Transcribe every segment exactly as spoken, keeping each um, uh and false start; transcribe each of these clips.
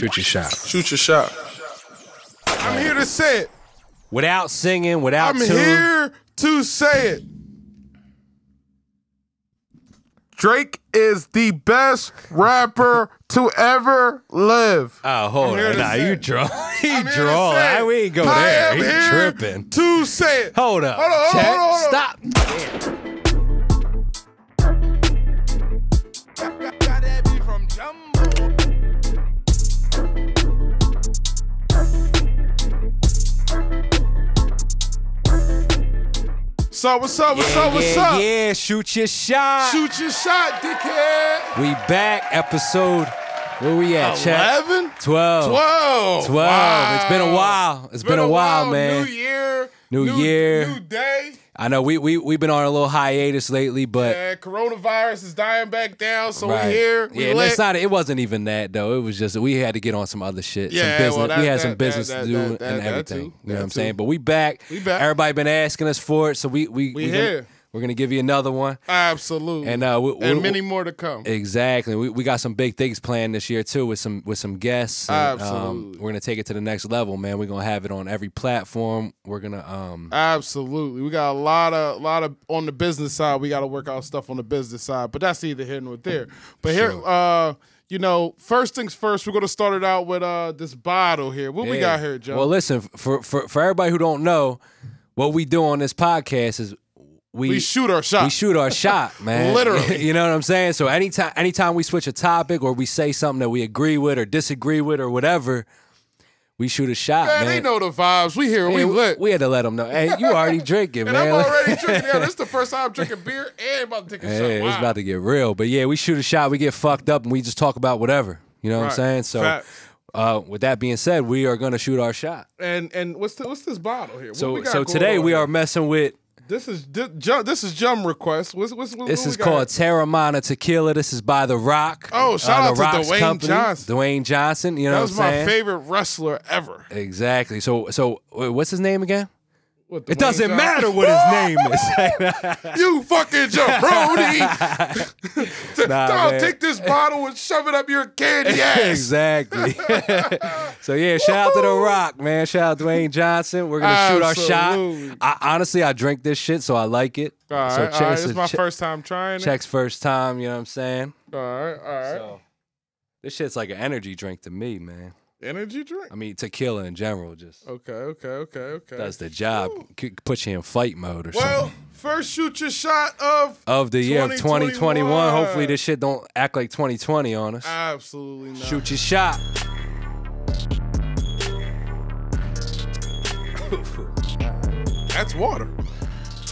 Shoot Your Shot. Shoot Your Shot. I'm here to say it. Without singing, without I'm tune. here to say it. Drake is the best rapper to ever live. Oh, hold on. Nah, you draw. He draw. Nah, we ain't go I there. He here tripping. To say it. Hold up. Hold on, hold on, hold on. Stop. So what's up, what's yeah, up, what's yeah, up? Yeah, shoot your shot. Shoot your shot, dickhead. We back, episode, where we at, chat? eleven? twelve. twelve. twelve. Wow. It's been a while. It's been, been a while, while, man. New year. New, new year. New day. I know, we, we, we've been on a little hiatus lately, but... Yeah, coronavirus is dying back down, so right. we're here. We yeah, that's not, it wasn't even that, though. It was just, we had to get on some other shit. Yeah, some business. Well, that, we had that, some business that, that, to do that, that, and everything. You know what I'm too. saying? But we back. We back. Everybody been asking us for it, so we... We, we, we here. Gonna, we're going to give you another one. Absolutely. And, uh, we, and we, many more to come. Exactly. We, we got some big things planned this year, too, with some with some guests. And, absolutely. Um, we're going to take it to the next level, man. We're going to have it on every platform. We're going to... Um, absolutely. We got a lot of, lot of... On the business side, we got to work out stuff on the business side, but that's either here nor there. But sure. here... Uh, You know, first things first, we're going to start it out with uh, this bottle here. What yeah. we got here, Joe? Well, listen, for, for, for everybody who don't know, what we do on this podcast is we, we shoot our shot. We shoot our shot, man. Literally. You know what I'm saying? So anytime, anytime we switch a topic or we say something that we agree with or disagree with or whatever, we shoot a shot, man. man. They know the vibes. We here. Hey, we lit. We had to let them know. Hey, you already drinking, and man. And I'm already drinking. Yeah, this is the first time I'm drinking beer and about to take a hey, shot. Wow. It's about to get real. But yeah, we shoot a shot. We get fucked up and we just talk about whatever. You know right. what I'm saying? So uh, with that being said, we are going to shoot our shot. And and what's the, what's this bottle here? What so we got so today we here? are messing with. This is this is Jum Request. What's, what's, what, this what is called Terra Mana Tequila. This is by The Rock. Oh, shout uh, out to Rock's Dwayne company, Johnson. Dwayne Johnson. You know that was what I'm my saying? favorite wrestler ever. Exactly. So so what's his name again? What, it doesn't Johnson? matter what his name is. You fucking jabroni. nah, Tom, man. Take this bottle and shove it up your candy ass. Exactly. So, yeah, shout out to The Rock, man. Shout out to Dwayne Johnson. We're going to shoot our shot. I, honestly, I drink this shit, so I like it. All right, so check, all right. This is my first time trying it. Check's first time, you know what I'm saying? All right, all right. So, this shit's like an energy drink to me, man. Energy drink? I mean, tequila in general, just. Okay, okay, okay, okay. That's the job. Ooh. Put you in fight mode or well, something. Well, first shoot your shot of of the year of twenty twenty-one. Hopefully this shit don't act like twenty twenty on us. Absolutely not. Shoot your shot. That's water.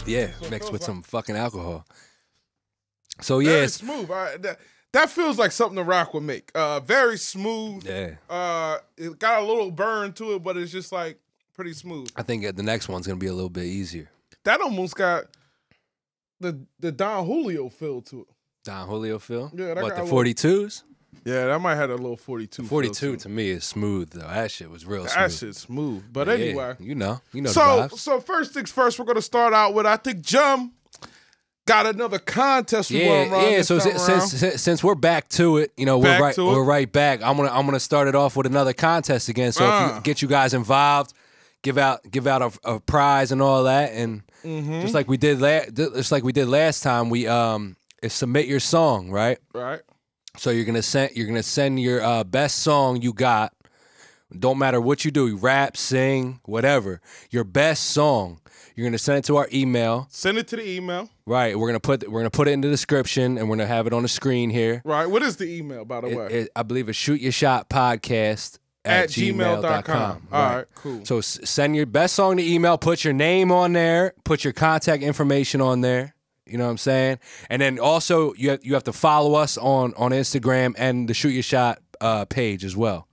Yeah, so mixed with like some fucking alcohol. So, yeah. It's smooth. I, that, That feels like something The Rock would make. Uh, very smooth. Yeah. Uh, it got a little burn to it, but it's just like pretty smooth. I think the next one's gonna be a little bit easier. That almost got the the Don Julio feel to it. Don Julio feel? Yeah. That what got the forty-twos? Yeah, that might have had a little forty-two. forty-two to me is smooth though. That shit was real smooth. That shit's smooth. But yeah, anyway, you know, you know. So the vibes. So first things first, we're gonna start out with I think Jum. Got another contest. Yeah, yeah. So since, since since we're back to it, you know, we're back right we're right back. I'm gonna I'm gonna start it off with another contest again. So uh. if you, get you guys involved, give out give out a, a prize and all that, and mm-hmm. just like we did last just like we did last time, we um submit your song, right? Right. So you're gonna send you're gonna send your uh, best song you got. Don't matter what you do, you rap, sing, whatever. Your best song. You're gonna send it to our email. Send it to the email. Right. We're gonna put we're gonna put it in the description and we're gonna have it on the screen here. Right. What is the email, by the it, way? It, I believe it's shoot your shot podcast at, at gmail dot com. All right. right, cool. So s send your best song to email, put your name on there, put your contact information on there. You know what I'm saying? And then also you have you have to follow us on, on Instagram and the Shoot Your Shot uh, page as well.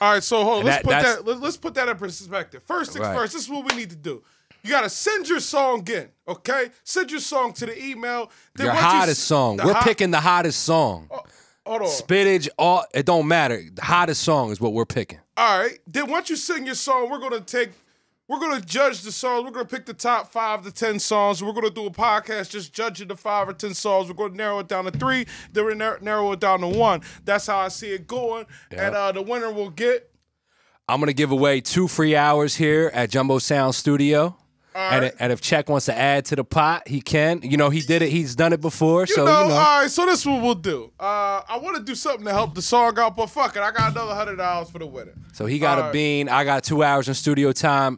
All right, so hold on. Let's that, put that let, let's put that in perspective. First things right. first, this is what we need to do. You gotta send your song in, okay? Send your song to the email. Then your hottest you song. The We're hot picking the hottest song. Oh, hold on. Spinach, all it don't matter. The hottest song is what we're picking. All right. Then once you sing your song, we're gonna take We're going to judge the songs. We're going to pick the top five to ten songs. We're going to do a podcast just judging the five or ten songs. We're going to narrow it down to three. Then we're going to narrow it down to one. That's how I see it going. Yep. And uh, the winner will get... I'm going to give away two free hours here at Jumbo Sound Studio. Right. And, and if Check wants to add to the pot, he can. You know, he did it. He's done it before. You so, know, you know. All right, so this is what we'll do. Uh, I want to do something to help the song out, but fuck it. I got another one hundred dollars for the winner. So he got all a right. bean. I got two hours in studio time.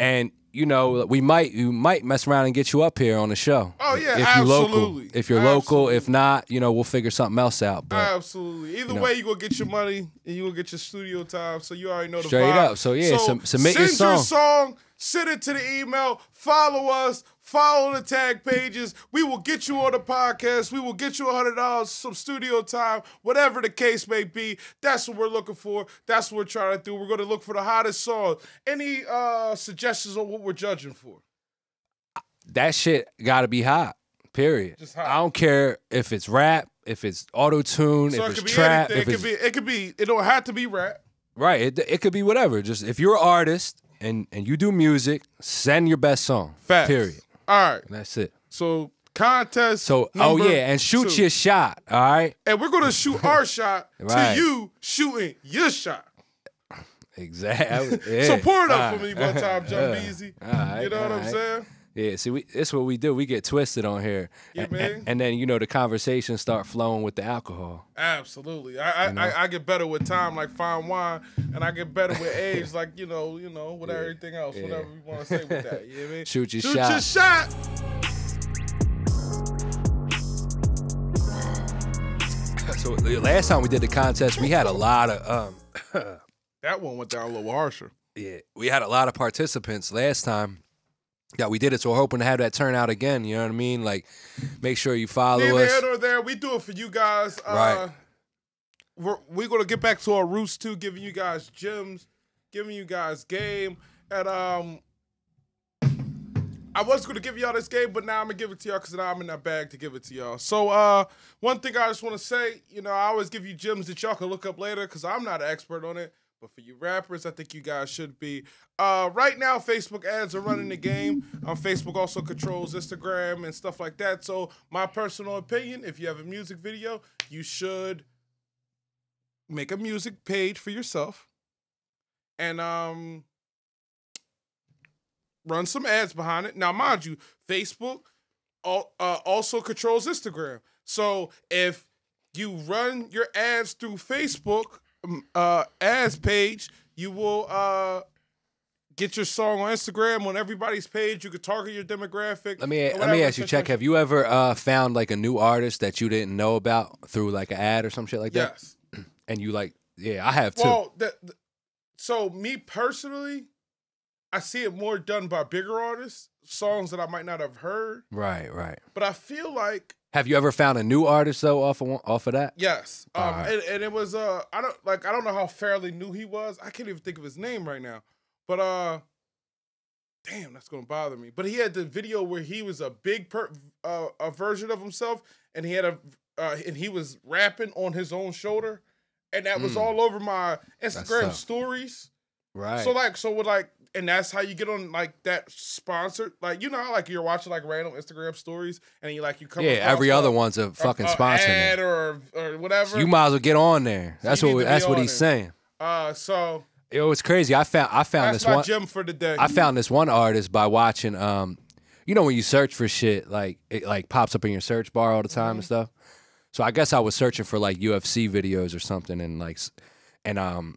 And, you know, we might you might mess around and get you up here on the show. Oh, yeah, if absolutely. You're local. If you're absolutely. local. If not, you know, we'll figure something else out. But, absolutely. Either you know. way, you're going to get your money and you're going to get your studio time. So you already know the Straight vibe. Straight up. So, yeah, so sub submit your song. Your song. Send it to the email. Follow us. Follow the tag pages. We will get you on the podcast. We will get you one hundred dollars, some studio time, whatever the case may be. That's what we're looking for. That's what we're trying to do. We're going to look for the hottest song. Any uh, suggestions on what we're judging for? That shit got to be hot, period. Just hot. I don't care if it's rap, if it's auto-tune, so if it it's trap. If it, it's... Could be, it could be, it don't have to be rap. Right. It, it could be whatever. Just if you're an artist... And and you do music, send your best song. Facts. Period. All right. And that's it. So contest. So oh yeah, and shoot two. your shot. All right. And we're gonna shoot our shot right. to you shooting your shot. Exactly. Yeah. So pour it up all for right. me one time, Jump Easy. Right. You know all what right. I'm saying? Yeah. See, we that's what we do. We get twisted on here. Yeah, and, man. And, and then you know the conversations start flowing with the alcohol. Absolutely. I I, you know? I I get better with time, like fine wine, and I get better with age, like you know, you know, with yeah. everything else, yeah. whatever you want to say with that. You know what I mean? Shoot your Shoot shot. Shoot your shot. So last time we did the contest, we had a lot of um. that one went down a little harsher. Yeah, we had a lot of participants last time. Yeah, we did it, so we're hoping to have that turn out again. You know what I mean? Like, make sure you follow Neither us. Neither here nor there. We do it for you guys. Right. Uh, we're we're going to get back to our roots, too, giving you guys gems, giving you guys game. And um, I was going to give y'all this game, but now I'm going to give it to y'all because now I'm in that bag to give it to y'all. So uh, one thing I just want to say, you know, I always give you gems that y'all can look up later because I'm not an expert on it. But for you rappers, I think you guys should be. Uh, right now, Facebook ads are running the game. Um, Facebook also controls Instagram and stuff like that. So my personal opinion, if you have a music video, you should make a music page for yourself and um, run some ads behind it. Now, mind you, Facebook all, uh, also controls Instagram. So if you run your ads through Facebook, Uh, ads page, you will uh, get your song on Instagram on everybody's page. You could target your demographic. Let me let me ask you, Check. Have you ever uh, found like a new artist that you didn't know about through like an ad or some shit like that? Yes. And you like, yeah, I have too. Well, the, the, so me personally, I see it more done by bigger artists, songs that I might not have heard. Right, right. But I feel like. Have you ever found a new artist though off of off of that? Yes, um, right. and, and it was uh I don't like I don't know how fairly new he was. I can't even think of his name right now, but uh, damn, that's gonna bother me. But he had the video where he was a big per uh, a version of himself, and he had a uh, and he was rapping on his own shoulder, and that mm. was all over my Instagram stories. Right. So like so with like. And that's how you get on like that sponsored, like you know, how, like you're watching like random Instagram stories, and you like you come. Yeah, every other one's a fucking sponsor ad or or whatever. So you might as well get on there. That's so what that's what he's there. saying. Uh, so it was crazy. I found I found that's this my one gem for the day. I found this one artist by watching. Um, you know when you search for shit, like it like pops up in your search bar all the time mm-hmm. and stuff. So I guess I was searching for like U F C videos or something, and like, and um,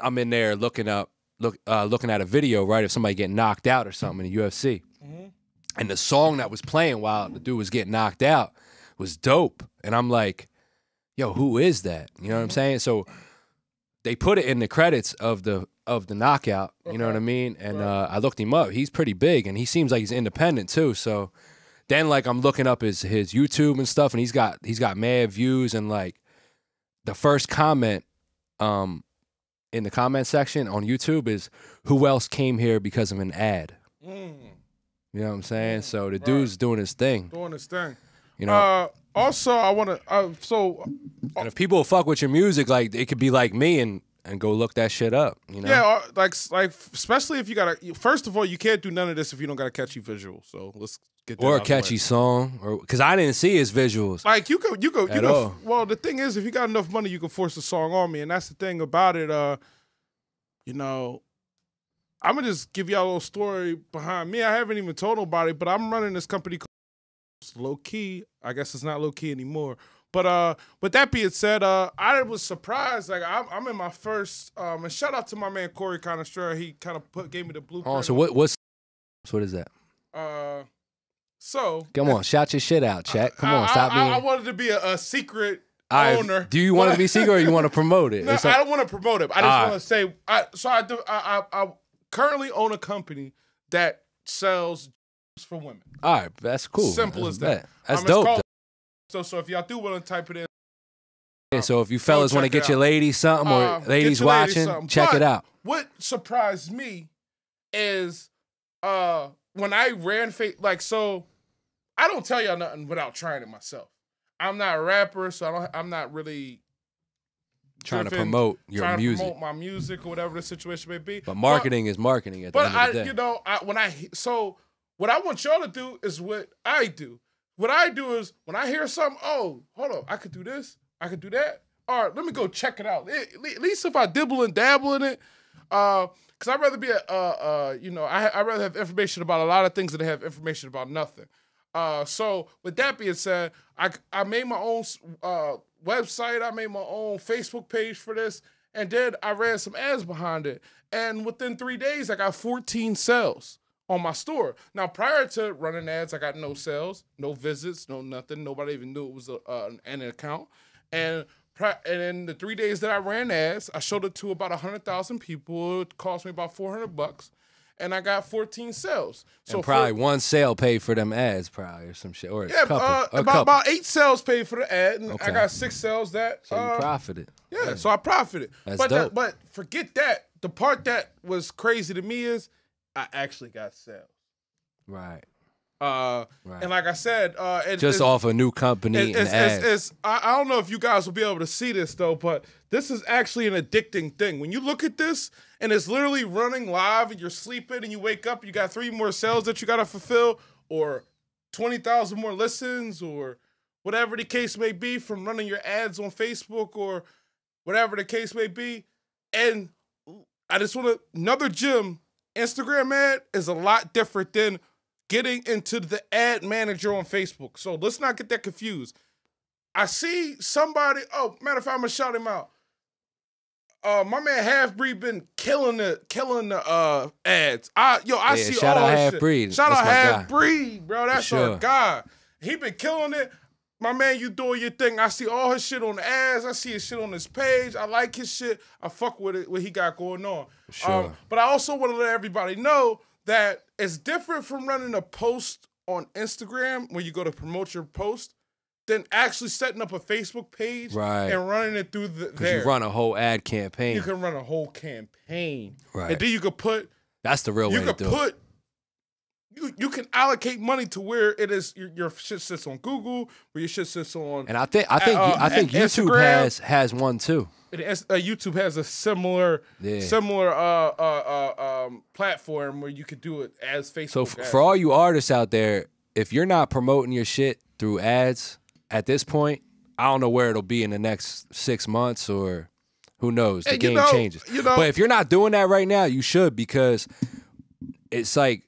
I'm in there looking up. Look, uh, looking at a video, right, of somebody getting knocked out or something in the U F C. Mm-hmm. And the song that was playing while the dude was getting knocked out was dope. And I'm like, yo, who is that? You know what I'm saying? So they put it in the credits of the of the knockout, you okay. know what I mean? And right. uh, I looked him up. He's pretty big, and he seems like he's independent too. So then, like, I'm looking up his, his YouTube and stuff, and he's got, he's got mad views. And, like, the first comment... um. in the comment section on YouTube is who else came here because of an ad. Mm. You know what I'm saying? So the right. dude's doing his thing. Doing his thing. You know. Uh, also, I want to. Uh, so. Uh, and if people fuck with your music, like it could be like me, and and go look that shit up, you know? Yeah, like, like especially if you got to... First of all, you can't do none of this if you don't got a catchy visual, so let's get that Or a catchy song, or because I didn't see his visuals. Like, you could... You could you know, well, the thing is, if you got enough money, you can force a song on me, and that's the thing about it, uh, you know... I'm going to just give y'all a little story behind me. I haven't even told nobody, but I'm running this company called Low Key. I guess it's not Low Key anymore. But uh, with that being said, uh, I was surprised. Like I'm, I'm in my first. Um, and shout out to my man Corey Conastrera. He kind of put gave me the blueprint. Oh, so what? What's so what is that? Uh, so come on, shout your shit out, chat. Come I, on, I, stop me. I, I wanted to be a, a secret I, owner. Do you want it to be secret or you want to promote it? No, like, I don't want to promote it. I just uh, want to say. I, so I do. I, I, I currently own a company that sells for women. All right, that's cool. Simple that's as that. that. That's um, dope. So, so if y'all do want to type it in. Yeah, um, so if you fellas want to get your ladies something or um, ladies watching, lady check but it out. What surprised me is uh, when I ran, fa like, so I don't tell y'all nothing without trying it myself. I'm not a rapper, so I don't, I'm not really trying driven, to promote your trying music. Trying to promote my music or whatever the situation may be. But marketing but, is marketing at the end I, of the day. But, you know, I, when I, so what I want y'all to do is what I do. What I do is when I hear something, oh, hold on, I could do this, I could do that. All right, let me go check it out. It, at least if I dibble and dabble in it, because uh, I'd rather be a, uh, uh, you know, I I'd rather have information about a lot of things than have information about nothing. Uh, so with that being said, I I made my own uh, website, I made my own Facebook page for this, and then I ran some ads behind it. And within three days, I got fourteen sales on my store. Now, prior to running ads, I got no sales, no visits, no nothing. Nobody even knew it was a, uh, an account. And pri and in the three days that I ran ads, I showed it to about one hundred thousand people. It cost me about four hundred bucks. And I got fourteen sales. So and probably one sale paid for them ads, probably, or some shit. Or yeah, a couple, uh, a about, about eight sales paid for the ad. And okay. I got six sales that. So uh, you profited. Yeah, yeah, so I profited. That's but dope. That, but forget that. The part that was crazy to me is I actually got sales. Right. Uh, right. And like I said, uh, it, just it's, off a new company it, and it's, ads. It's, it's, I, I don't know if you guys will be able to see this though, but this is actually an addicting thing. When you look at this and it's literally running live and you're sleeping and you wake up, you got three more sales that you got to fulfill or twenty thousand more listens or whatever the case may be from running your ads on Facebook or whatever the case may be. And I just want to, another gym. Instagram ad is a lot different than getting into the ad manager on Facebook. So let's not get that confused. I see somebody, oh, matter of fact, I'm going to shout him out. Uh, my man Halfbreed been killing the killing the uh, ads. I, yo, I yeah, see shout all out Halfbreed. Shout out Halfbreed, bro. That's sure. our guy. He been killing it. My man, you doing your thing. I see all his shit on the ads. I see his shit on his page. I like his shit. I fuck with it, what he got going on. Sure. Um, but I also want to let everybody know that it's different from running a post on Instagram when you go to promote your post than actually setting up a Facebook page right. and running it through the, there. You run a whole ad campaign. You can run a whole campaign. Right. And then you could put... That's the real you way could to do put, it. You, you can allocate money to where it is your, your shit sits on Google, where your shit sits on. And I think I think uh, I think YouTube Instagram. has has one too. It is, uh, YouTube has a similar yeah. similar uh, uh, uh, um, platform where you could do it as Facebook. So f ads. For all you artists out there, if you're not promoting your shit through ads at this point, I don't know where it'll be in the next six months or who knows. The and game you know, changes. You know, but if you're not doing that right now, you should because it's like.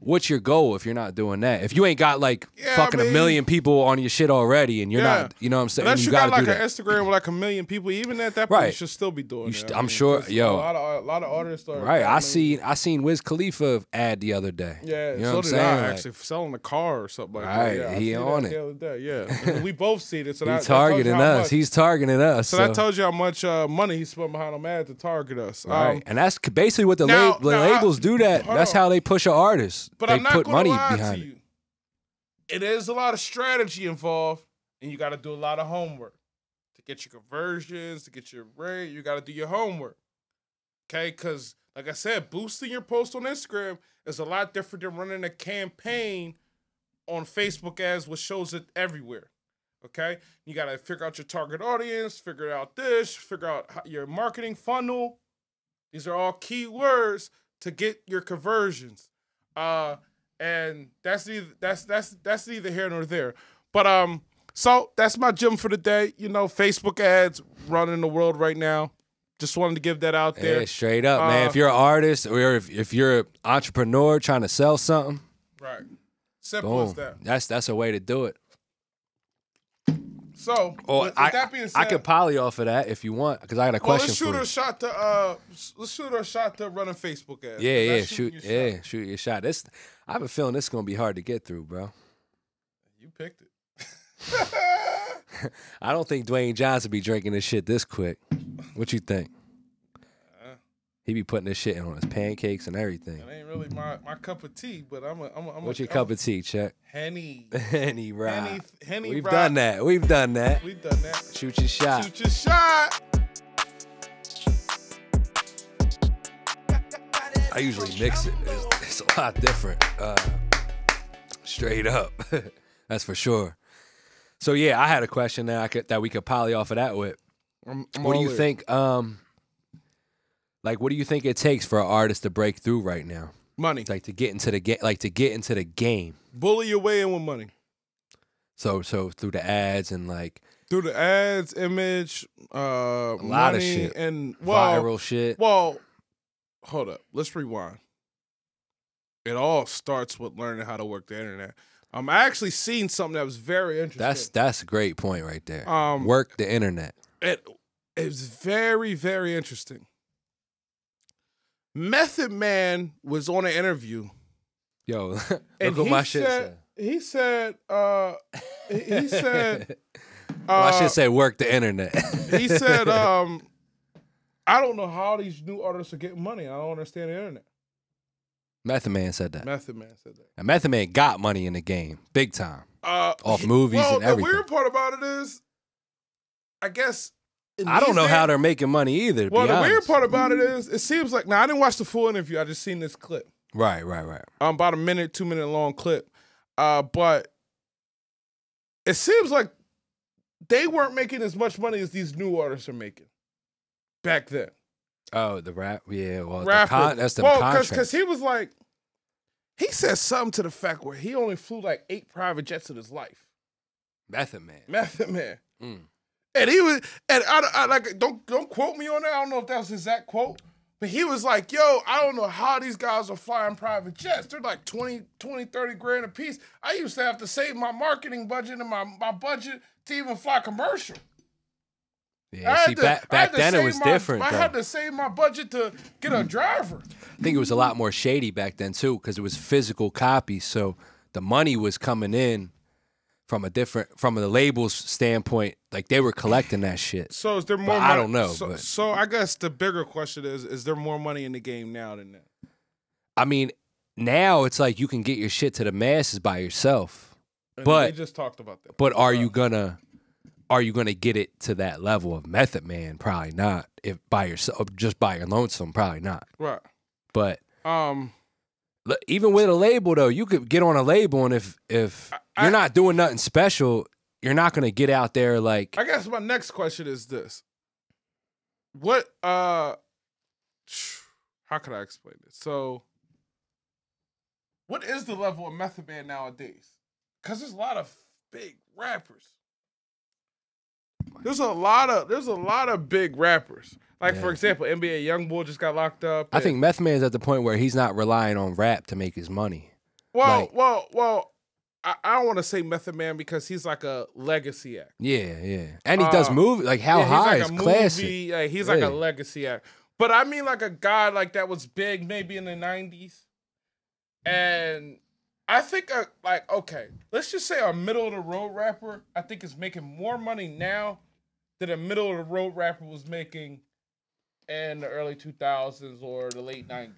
What's your goal if you're not doing that? If you ain't got like yeah, fucking I mean, a million people on your shit already and you're yeah. not, you know what I'm saying? Unless you, you got like an Instagram with like a million people, even at that point, right. you should still be doing it. I'm mean, sure, yo. A lot of, a lot of artists are. Right, I seen, I seen Wiz Khalifa ad the other day. Yeah, you know so what I'm did saying? I actually like, selling a car or something like that. Right, yeah, he on it. The other day. Yeah, I mean, we both see it. So he's that, targeting that us. Much, he's targeting us. So, so that tells you how much uh, money he spent behind them ad to target us. Right, um, and that's basically what the now, lab, now labels I, do that. That's how they push an artist. But they I'm not put gonna money lie behind to you. It. It is a lot of strategy involved, and you got to do a lot of homework to get your conversions, to get your rate. You got to do your homework, okay? Because, like I said, boosting your post on Instagram is a lot different than running a campaign on Facebook ads, which shows it everywhere. okay? You got to figure out your target audience, figure out this, figure out how, your marketing funnel. These are all key words to get your conversions. Uh, and that's neither, that's, that's, that's neither here nor there. But um, so that's my gym for the day. You know, Facebook ads running the world right now. Just wanted to give that out there. Yeah, straight up, uh, man. If you're an artist or if, if you're an entrepreneur trying to sell something. Right. Simple boom. As that. That's, that's a way to do it. So, oh, with, with I, that being said, I could poly off of that if you want, because I got a well, question let's shoot for you. A shot to, uh, let's shoot a shot to running Facebook ads. Yeah, yeah, shoot, yeah, shot. Shoot your shot. This, I have a feeling this is going to be hard to get through, bro. You picked it. I don't think Dwayne Johnson be drinking this shit this quick. What you think? Uh, he be putting this shit in on his pancakes and everything. It ain't really my, my cup of tea, but I'm a. I'm a I'm What's a, your I'm cup a, of tea, Chuck? Henny. Henny Rock. Henny, Henny We've Rock. done that. We've done that. We've done that. Shoot your shot. Shoot your shot. I usually mix it. It's, it's a lot different. Uh, straight up. That's for sure. So yeah, I had a question that I could that we could poly off of that with. I'm, I'm what do you ears. think? Um, like, what do you think it takes for an artist to break through right now? Money, like to get into the game, like to get into the game. Bully your way in with money. So, so through the ads and like through the ads, image, uh, a lot money of shit and well, viral shit. Well, hold up, let's rewind. It all starts with learning how to work the internet. Um, I actually seen something that was very interesting. That's that's a great point right there. Um, work the internet. It it's very very interesting. Method Man was on an interview. Yo, look and what my shit said, said. He said, uh, he said, uh, well, I should say work the internet. He said, um, I don't know how these new artists are getting money. I don't understand the internet. Method Man said that. Method Man said that. And Method Man got money in the game, big time, uh, off movies well, and everything. The weird part about it is, I guess in I don't know days, how they're making money either. Well, the honest. weird part about it is, it seems like now I didn't watch the full interview. I just seen this clip. Right, right, right. Um, about a minute, two minute long clip, uh, but it seems like they weren't making as much money as these new artists are making back then. Oh, the rap, yeah. Well, the con that's the well, contract. Because he was like, he said something to the fact where he only flew like eight private jets in his life. Method Man. Method Man. Mm. And he was, and I, I like don't don't quote me on that. I don't know if that was his exact quote, but he was like, "Yo, I don't know how these guys are flying private jets. They're like twenty, thirty grand a piece. I used to have to save my marketing budget and my my budget to even fly commercial." Yeah, see, to, back, back then it was my, different. I though. had to save my budget to get a driver. I think it was a lot more shady back then, too, because it was physical copy. So the money was coming in from a different, from the label's standpoint. Like, they were collecting that shit. So is there more? But money? I don't know. So, so I guess the bigger question is, is there more money in the game now than that? I mean, now it's like you can get your shit to the masses by yourself. And but they just talked about that. But are you going to... Are you gonna get it to that level of Method Man? Probably not. If by yourself, just by your lonesome, probably not. Right. But um, look, even with a label though, you could get on a label, and if if I, you're not doing nothing special, you're not gonna get out there like. I guess my next question is this: What? Uh, how could I explain this? So, what is the level of Method Man nowadays? Because there's a lot of big rappers. There's a lot of there's a lot of big rappers. Like yeah. for example, N B A Youngboy just got locked up. I think Meth Man's at the point where he's not relying on rap to make his money. Well, like, well, well. I, I don't want to say Method Man because he's like a legacy act. Yeah, yeah. And he uh, does movie like how yeah, high like is classic. Movie, like, he's yeah. like a legacy act. But I mean, like a guy like that was big maybe in the nineties, and. I think, a, like, okay, let's just say a middle-of-the-road rapper, I think, is making more money now than a middle-of-the-road rapper was making in the early two thousands or the late nineties.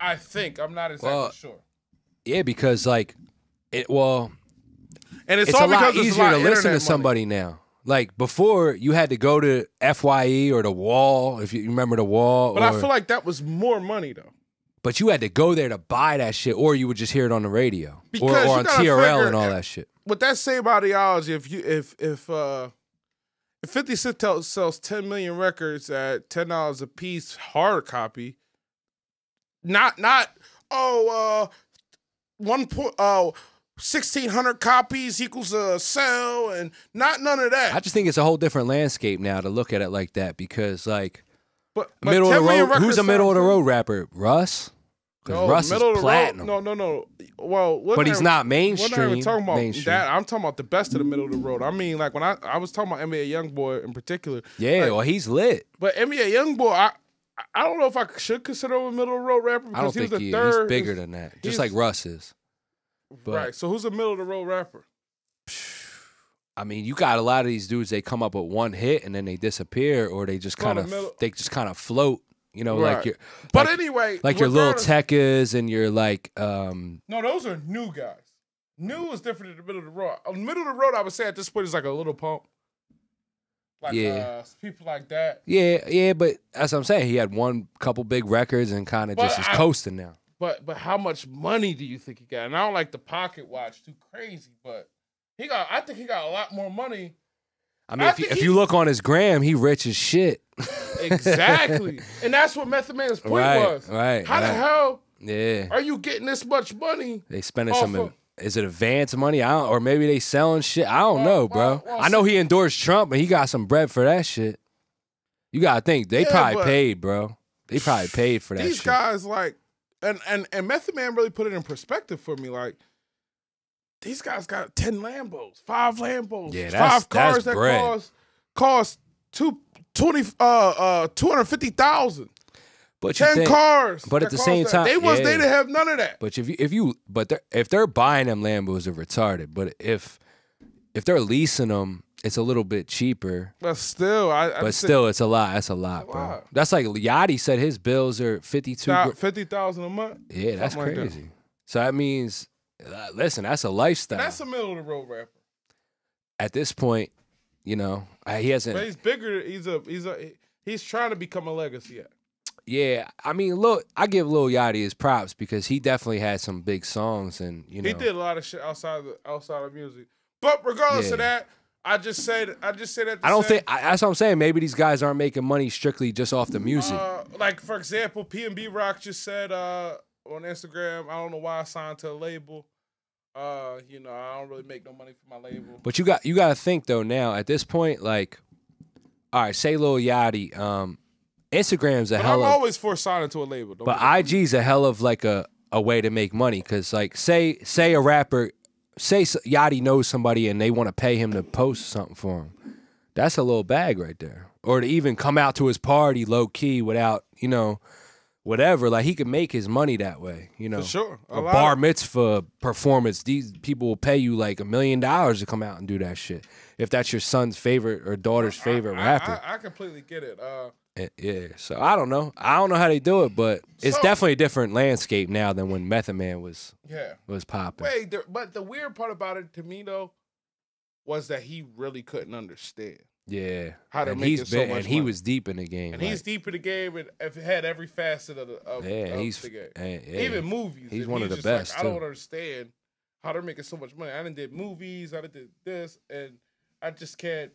I think. I'm not exactly well, sure. Yeah, because, like, it, well, and it's, it's all a lot easier it's a lot to listen to somebody money. now. Like, before, you had to go to F Y E or The Wall, if you remember The Wall. But or, I feel like that was more money, though. But you had to go there to buy that shit, or you would just hear it on the radio because or, or on T R L and all that shit. With that same ideology, if you if if uh, if fifty Cent sells ten million records at ten dollars a piece, hard copy, not not oh uh, one point oh. Uh, sixteen hundred copies equals a sale and not none of that. I just think it's a whole different landscape now to look at it like that because, like, but, but middle of the road, who's a middle of the road rapper? Russ? Because no, Russ is platinum. Road, no, no, no. Well, but he's I, not mainstream. We're not even talking about mainstream. That. I'm talking about the best of the middle of the road. I mean, like, when I, I was talking about N B A Youngboy in particular. Yeah, like, well, he's lit. But N B A Youngboy, I, I don't know if I should consider him a middle of the road rapper because I don't he think was the he third. He's bigger than that, just like Russ is. But, right, so who's a middle-of-the-road rapper? I mean, you got a lot of these dudes, they come up with one hit and then they disappear or they just kind of they just kind of float, you know, right. like your But like, anyway, like your Lil Tecca's and your like um No, those are new guys. New is different than the middle of the road. Middle of the road, I would say at this point is like a Little Pump. Like yeah. uh, people like that. Yeah, yeah, but that's what I'm saying. He had one couple big records and kind of just is I, coasting now. But but how much money do you think he got? And I don't like the pocket watch too crazy, but he got. I think he got a lot more money. I mean, I if, you, if you look on his gram, he rich as shit. Exactly, and that's what Method Man's point right, was. Right? How right. the hell? Yeah. Are you getting this much money? They spending some. Of, is it advance money? I don't, or maybe they selling shit. I don't well, know, bro. Well, well, I know he endorsed Trump, but he got some bread for that shit. You gotta think they yeah, probably but, paid, bro. They probably paid for that. These shit. guys like. And, and and Method Man really put it in perspective for me. Like, these guys got ten Lambos, five Lambos, yeah, that's, five cars that cost cost two twenty uh uh two hundred fifty thousand. But ten you think, cars. But at the same that. time, they was yeah, they didn't have none of that. But if you if you but they're, if they're buying them Lambos, they're retarded. But if if they're leasing them, it's a little bit cheaper. But still, I, I but still, it's a lot. That's a lot, a bro. Lot. That's like Yachty said his bills are fifty-two fifty thousand a month. Yeah, that's Something crazy. Like that. So that means, uh, listen, that's a lifestyle. That's a middle of the road rapper. At this point, you know, he hasn't. But he's bigger. He's a. He's a. He's trying to become a legacy act. Yeah, I mean, look, I give Lil Yachty his props because he definitely had some big songs, and you know, he did a lot of shit outside of the, outside of music. But regardless yeah. of that. I just said I just said that. I don't think I, that's what I'm saying. Maybe these guys aren't making money strictly just off the music. Uh, like for example, P and B Rock just said uh, on Instagram, I don't know why I signed to a label. Uh, you know, I don't really make no money for my label. But you got you got to think though now at this point, like, all right, say Lil Yachty. Um, Instagram's a but hell. I'm of, always for signing to a label. But I G's a hell of like a a way to make money because like say say a rapper. Say Yachty knows somebody and they want to pay him to post something for him. That's a little bag right there. Or to even come out to his party low key without, you know, whatever. Like he could make his money that way, you know. For sure. A, a bar mitzvah performance. These people will pay you like a million dollars to come out and do that shit. If that's your son's favorite or daughter's I, favorite I, rapper. I, I completely get it. Uh, yeah. So I don't know. I don't know how they do it, but it's so, definitely a different landscape now than when Method Man was yeah was popping. Wait, there, but the weird part about it to me though was that he really couldn't understand. Yeah, how to and make he's it so been, much and money. He was deep in the game. And like, he's deep in the game, and if had every facet of the of, yeah, of he's, the game. And, yeah, even movies. He's one he's of the best. Like, I don't understand how they're making so much money. I done did movies. I done did this, and I just can't.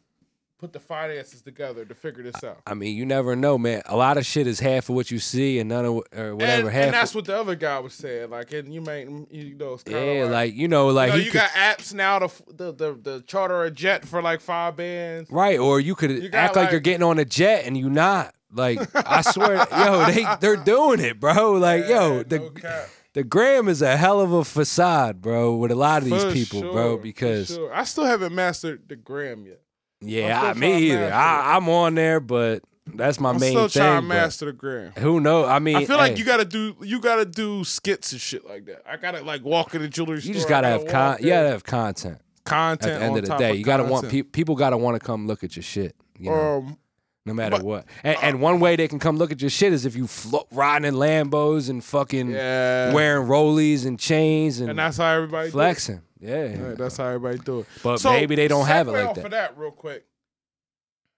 Put the finances together to figure this out. I mean, you never know, man. A lot of shit is half of what you see, and none of or whatever. And, half and that's of, what the other guy was saying. Like, and you may, you know, it's yeah, like, like you know, like you, know, you could, got apps now to the, the the charter a jet for like five bands, right? Or you could you act like, like you're getting on a jet and you not. Like, I swear, yo, they they're doing it, bro. Like, yeah, yo, the no cap. The gram is a hell of a facade, bro, with a lot of these for people, sure, bro. Because sure. I still haven't mastered the gram yet. Yeah, I, me either. I, I'm on there, but that's my I'm main thing. I'm still trying to master the gram. Who knows? I mean, I feel like hey, you gotta do you gotta do skits and shit like that. I gotta like walk in the jewelry you store. You just gotta, gotta have con. You gotta have content. Content. At the end of the day, you gotta content. want pe people gotta want to come look at your shit. You know, um, no matter but, what. And, uh, and one way they can come look at your shit is if you float, riding in Lambos and fucking yeah. wearing rollies and chains and, and that's how everybody flexing. Does. Yeah, right, that's how everybody do it. But so, maybe they don't have it like off that. Off of that, real quick.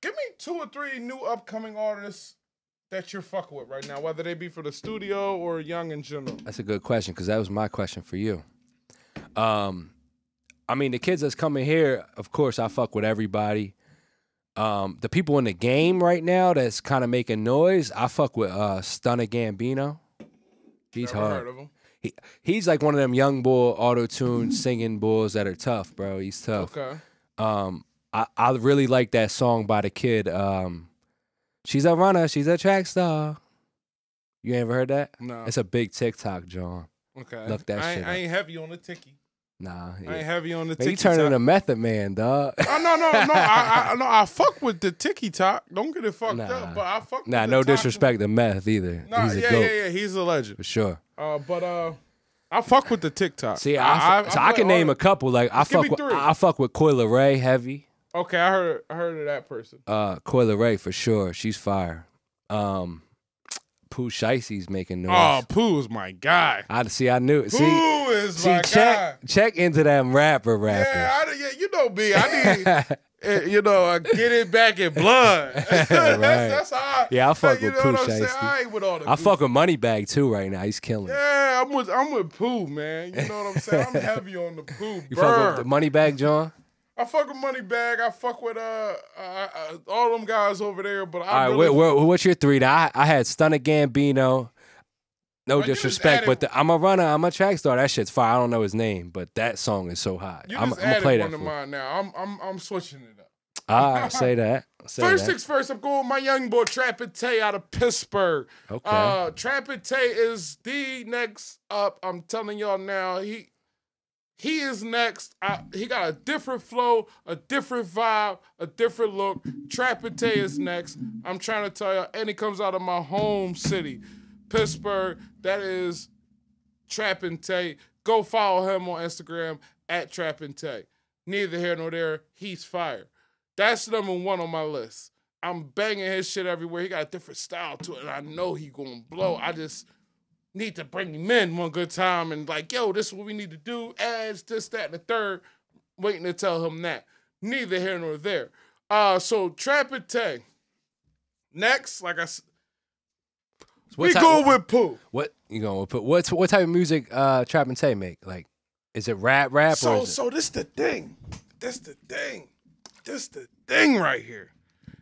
Give me two or three new upcoming artists that you're fucking with right now, whether they be for the studio or Young in general? That's a good question, because that was my question for you. Um, I mean, the kids that's coming here, of course, I fuck with everybody. Um, the people in the game right now that's kind of making noise, I fuck with uh, Stunna Gambino. He's Never hard. Heard of him. He, he's like one of them young bull, auto-tuned, singing bulls that are tough, bro. He's tough. Okay. Um, I, I really like that song by the kid. Um, she's a runner. She's a track star. You ain't ever heard that? No. It's a big TikTok, John. Okay. Look that I, shit I ain't heavy on the ticky. Nah. Yeah. I ain't heavy on the ticky. You turning into Method Man, dog. Oh, no, no, no. I, I, no, I fuck with the ticky talk. Don't get it fucked nah. up, but I fuck nah, with the Nah, no disrespect to Meth either. Nah, he's a yeah, goat. yeah, yeah. He's a legend. For sure. Uh, but uh, I fuck with the TikTok. See, I, I, I, so I, I can name a couple. Like I fuck, with, I fuck with Coyle Ray heavy. Okay, I heard I heard of that person. Uh, Coyle Ray for sure. She's fire. Um, Pooh Shiesty's making noise. Oh, Pooh's my guy. I see. I knew it. Pooh is see, my check, guy. Check into that rapper rapper. Yeah, I, yeah, you know me. I need. You know, I get it back in blood. That's, right. that's, that's how I, yeah, I fuck with Pooh Shiesty. I ain't with all the I fuck with Money Bag too right now. He's killing it. Yeah, I'm with I'm with Pooh, man. You know what I'm saying? I'm heavy on the Pooh. You fuck with the Money Bag, John? I fuck with Money Bag. I fuck with uh, uh, uh all them guys over there. But I all right, really wait, wait, what's your three? I I had Stunna Gambino. No but disrespect, but the, I'm a runner. I'm a track star. That shit's fire. I don't know his name, but that song is so hot. You I'm, I'm gonna play that. One of mine now. I'm I'm I'm switching it up. Ah, say that. Say first that. things first. I'm going with my young boy Trap N Tay out of Pittsburgh. Okay. Uh, Trap N Tay is the next up. I'm telling y'all now. He he is next. I, he got a different flow, a different vibe, a different look. Trap N Tay is next. I'm trying to tell y'all, and he comes out of my home city, Pittsburgh. That is Trap N Tay. Go follow him on Instagram at Trap N Tay. Neither here nor there. He's fire. That's number one on my list. I'm banging his shit everywhere. He got a different style to it, and I know he gonna blow. I just need to bring him in one good time and like, yo, this is what we need to do. Ads, this, that, and the third. Waiting to tell him that. Neither here nor there. Uh, so Trap N Tay. Next, like I said, What we type, go with Pooh. What you going with Pooh? What's what type of music uh, Trap N Tay make? Like, is it rap, rap? So, or is so it... this the thing. This the thing. This the thing right here.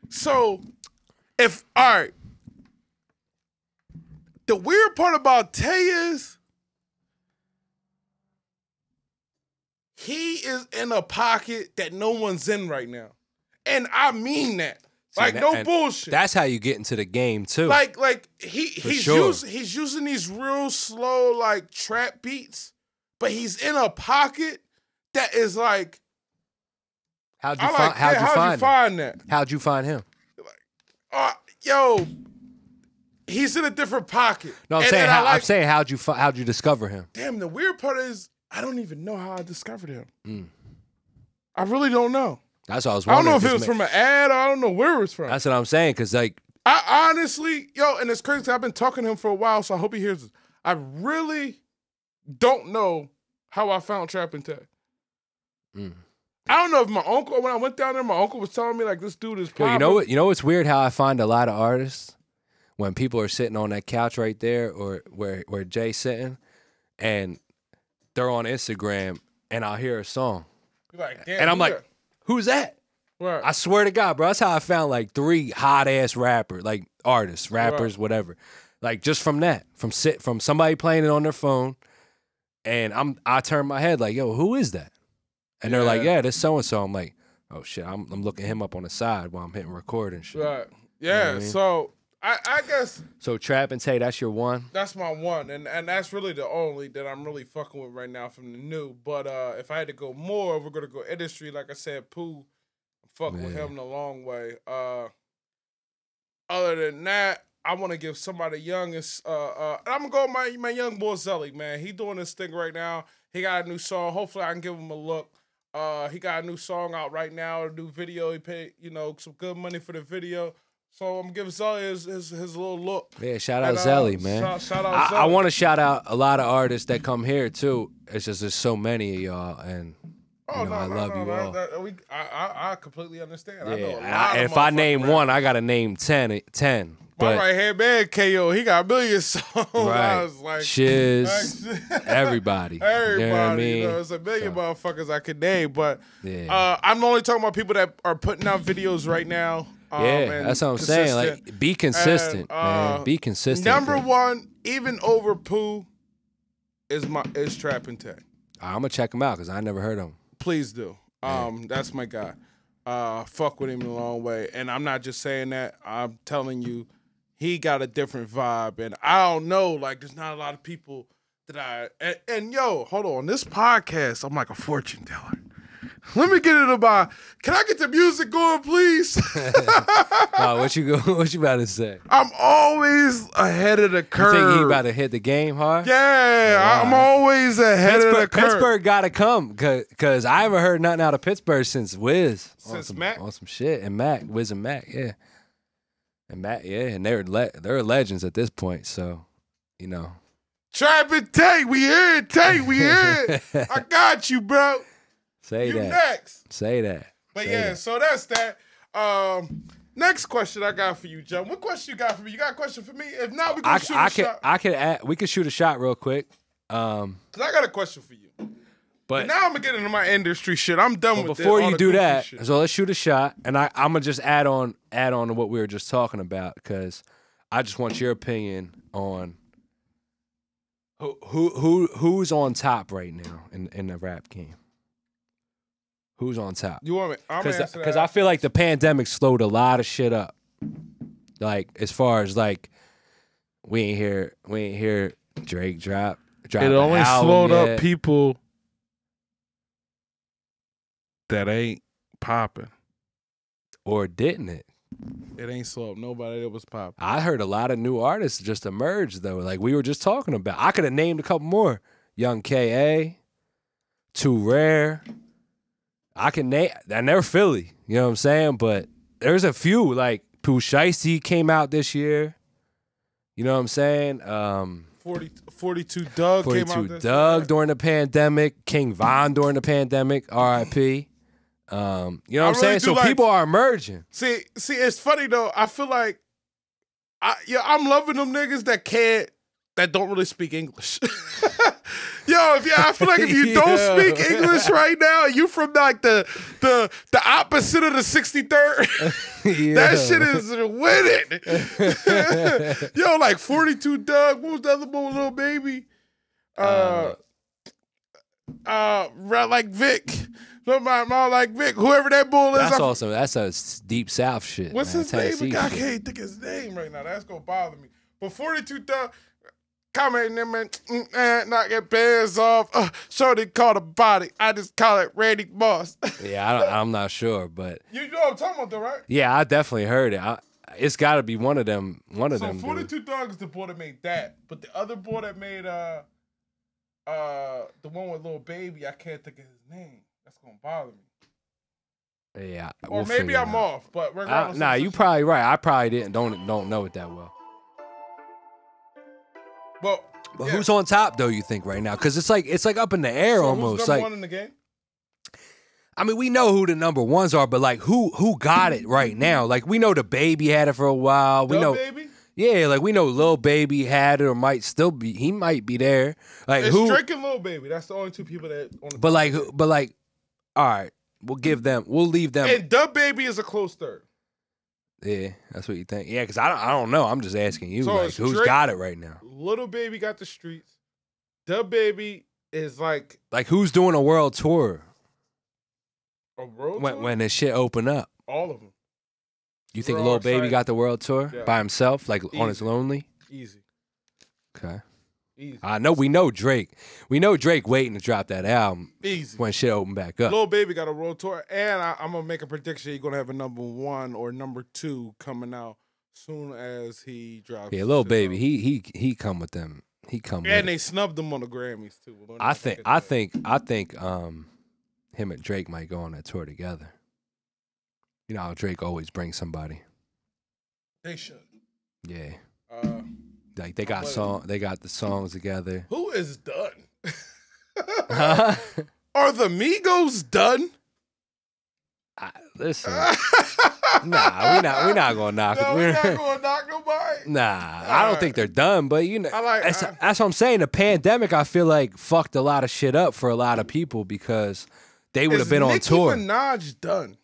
So, if all right, the weird part about Tay is he is in a pocket that no one's in right now, and I mean that. See, like that, no bullshit. That's how you get into the game too. Like, like he For he's sure. using he's using these real slow like trap beats, but he's in a pocket that is like. How'd you I find? Like, how'd, yeah, you, how'd find you find that? How'd you find him? Like, uh, yo, he's in a different pocket. No, I'm and, saying. And how, like, I'm saying. How'd you? How'd you discover him? Damn. The weird part is I don't even know how I discovered him. Mm. I really don't know. That's what I was wondering. I don't know if it was from an ad or I don't know where it was from. That's what I'm saying, because like... I honestly, yo, and it's crazy, I've been talking to him for a while, so I hope he hears this. I really don't know how I found Trap N Tay. Mm. I don't know if my uncle, when I went down there, my uncle was telling me, like, this dude is popping. You know, you know what's weird how I find a lot of artists? When people are sitting on that couch right there, or where, where Jay's sitting, and they're on Instagram, and I'll hear a song. You're like, damn, and I'm like... Who's that? Right. I swear to God, bro. That's how I found like three hot ass rappers, like artists, rappers, right. whatever. Like just from that, from sit, from somebody playing it on their phone, and I'm I turn my head like, yo, who is that? And yeah. they're like, yeah, this so and so. I'm like, oh shit, I'm I'm looking him up on the side while I'm hitting record and shit. Right. Yeah. You know what I mean? So I I guess. So Trap N Tay, that's your one. That's my one, and and that's really the only that I'm really fucking with right now from the new. But uh, if I had to go more, we're gonna go industry. Like I said, Pooh, fuck Man. with him the long way. Uh, other than that, I want to give somebody young. Is, uh, uh, and I'm gonna go with my my young boy Zelly. Man, he doing this thing right now. He got a new song. Hopefully, I can give him a look. Uh, he got a new song out right now. A new video. He paid you know some good money for the video. So I'm giving Zelly his, his his little look. Yeah, shout out and, uh, Zelly, man. Shout, shout out I, Zelly. I want to shout out a lot of artists that come here too. It's just there's so many of y'all, and oh, you know, no, I no, love no, you no, all. That, we, I, I I completely understand. Yeah, I know a lot I, of if I name right. one, I gotta name ten. Ten. But, my right hand man, K O, he got millions songs. Right. I was like, Shiz, like, everybody. Everybody. You know what I mean? You know, it's a million so. motherfuckers I could name. But yeah. uh, I'm only talking about people that are putting out videos right now. Um, yeah, that's what I'm consistent. saying. Like, be consistent, and, uh, man. Be consistent. Number man. one, even over Pooh, is my is Trap N Tay. I'm gonna check him out because I never heard him. Please do. Yeah. Um, that's my guy. Uh, fuck with him a long way, and I'm not just saying that. I'm telling you, he got a different vibe, and I don't know. Like, there's not a lot of people that I and, and yo, hold on. This podcast, I'm like a fortune teller. Let me get into my. Can I get the music going, please? Nah, what you go? What you about to say? I'm always ahead of the curve. You think he about to hit the game hard? Yeah, yeah. I'm always ahead Pittsburgh, of the curve. Pittsburgh gotta come, cause, cause I haven't heard nothing out of Pittsburgh since Wiz, since on some, Mac, on some shit, and Mac, Wiz and Mac, yeah, and Mac, yeah, and they're le they're legends at this point, so you know. Trap N Tay, we here, Tay, we here. I got you, bro. Say you that. next. Say that. But Say yeah, that. so that's that. Um, next question I got for you, Joe. What question you got for me? You got a question for me? If not, we can I, shoot I a can, shot. I can. Add, we can shoot a shot real quick. Um, Cause I got a question for you. But, but now I'm gonna get into my industry shit. I'm done with. Before this, you do that, shit. so let's shoot a shot, and I, I'm gonna just add on, add on to what we were just talking about, because I just want your opinion on who, who, who, who's on top right now in in the rap game. Who's on top? You want me? I'm gonna answer that. Because I feel like the pandemic slowed a lot of shit up. Like, as far as like, we ain't hear we ain't hear Drake drop drop. It only slowed up people that ain't popping, or didn't it? It ain't slowed up nobody that was popping. I heard a lot of new artists just emerge though. Like we were just talking about. I could have named a couple more. Young K A, Too Rare. I can name, I never Philly, you know what I'm saying? But there's a few, like Pooh Shiesty came out this year, you know what I'm saying? Um, forty, forty-two Dugg came out this year. forty-two Dugg during the pandemic, King Von during the pandemic, R I P Um, you know what I'm saying? So people are emerging. See, see, it's funny though, I feel like, I, yeah, I'm loving them niggas that can't, that don't really speak English. Yo, if you, I feel like if you don't yeah. speak English right now, you from like the the the opposite of the sixty-third. Yeah. That shit is winning. Yo, like forty-two Dugg. What was the other one, Lil Baby? Uh, uh, uh, like Vic. Somebody like Vic. Whoever that bull is. That's I'm, awesome. That's a deep South shit. What's man, his Tennessee name? I can't think his name right now. That's gonna bother me. But forty-two Dugg. Commenting them and knock your pants off. Uh, Shorty called a body. I just call it Randy Moss. Yeah, I don't, I'm not sure, but you know what I'm talking about, though, right? Yeah, I definitely heard it. I, it's got to be one of them. One of so them. So forty-two Dugg is the boy that made that, but the other boy that made uh, uh, the one with Lil Baby, I can't think of his name. That's gonna bother me. Yeah, or we'll maybe I'm out. off, but regardless. I, nah, you probably right. I probably didn't don't don't know it that well. Well, but yeah. who's on top though? You think right now? Because it's like it's like up in the air so almost. Who's number like, one in the game? I mean, we know who the number ones are, but like who who got it right now? Like we know the Baby had it for a while. We Lil know, Baby? yeah, like we know Lil Baby had it or might still be. He might be there. Like it's who? Drake and Lil Baby. That's the only two people that. On the but like, game. but like, all right, we'll give them. We'll leave them. And the Baby is a close third. Yeah, that's what you think. Yeah, because I don't, I don't know. I'm just asking you, so like, who's Drake, got it right now? Lil Baby got the streets. The Baby is like... Like, who's doing a world tour? A world when, tour? When this shit open up. All of them. You We're think Lil Baby excited. got the world tour yeah. by himself, like Easy. on his lonely? Easy. Okay. Easy. I know, we know Drake. We know Drake waiting to drop that album Easy. when shit open back up. Lil Baby got a world tour, and I, I'm going to make a prediction he's going to have a number one or number two coming out soon as he drops. Yeah, Lil Baby, he, he he come with them. He come and with And they it. snubbed him on the Grammys, too. I think, I think, I think um, him and Drake might go on that tour together. You know how Drake always brings somebody. They should. Yeah. Uh Like they got song, they got the songs together. Who is done? Huh? Are the Migos done? I, listen, nah, we not, we not gonna knock. No, we not gonna knock nobody. right. Nah, I don't think they're done, but you know, I like, that's, I, that's what I'm saying. The pandemic, I feel like, fucked a lot of shit up for a lot of people because they would have been on tour. Nicki Minaj done?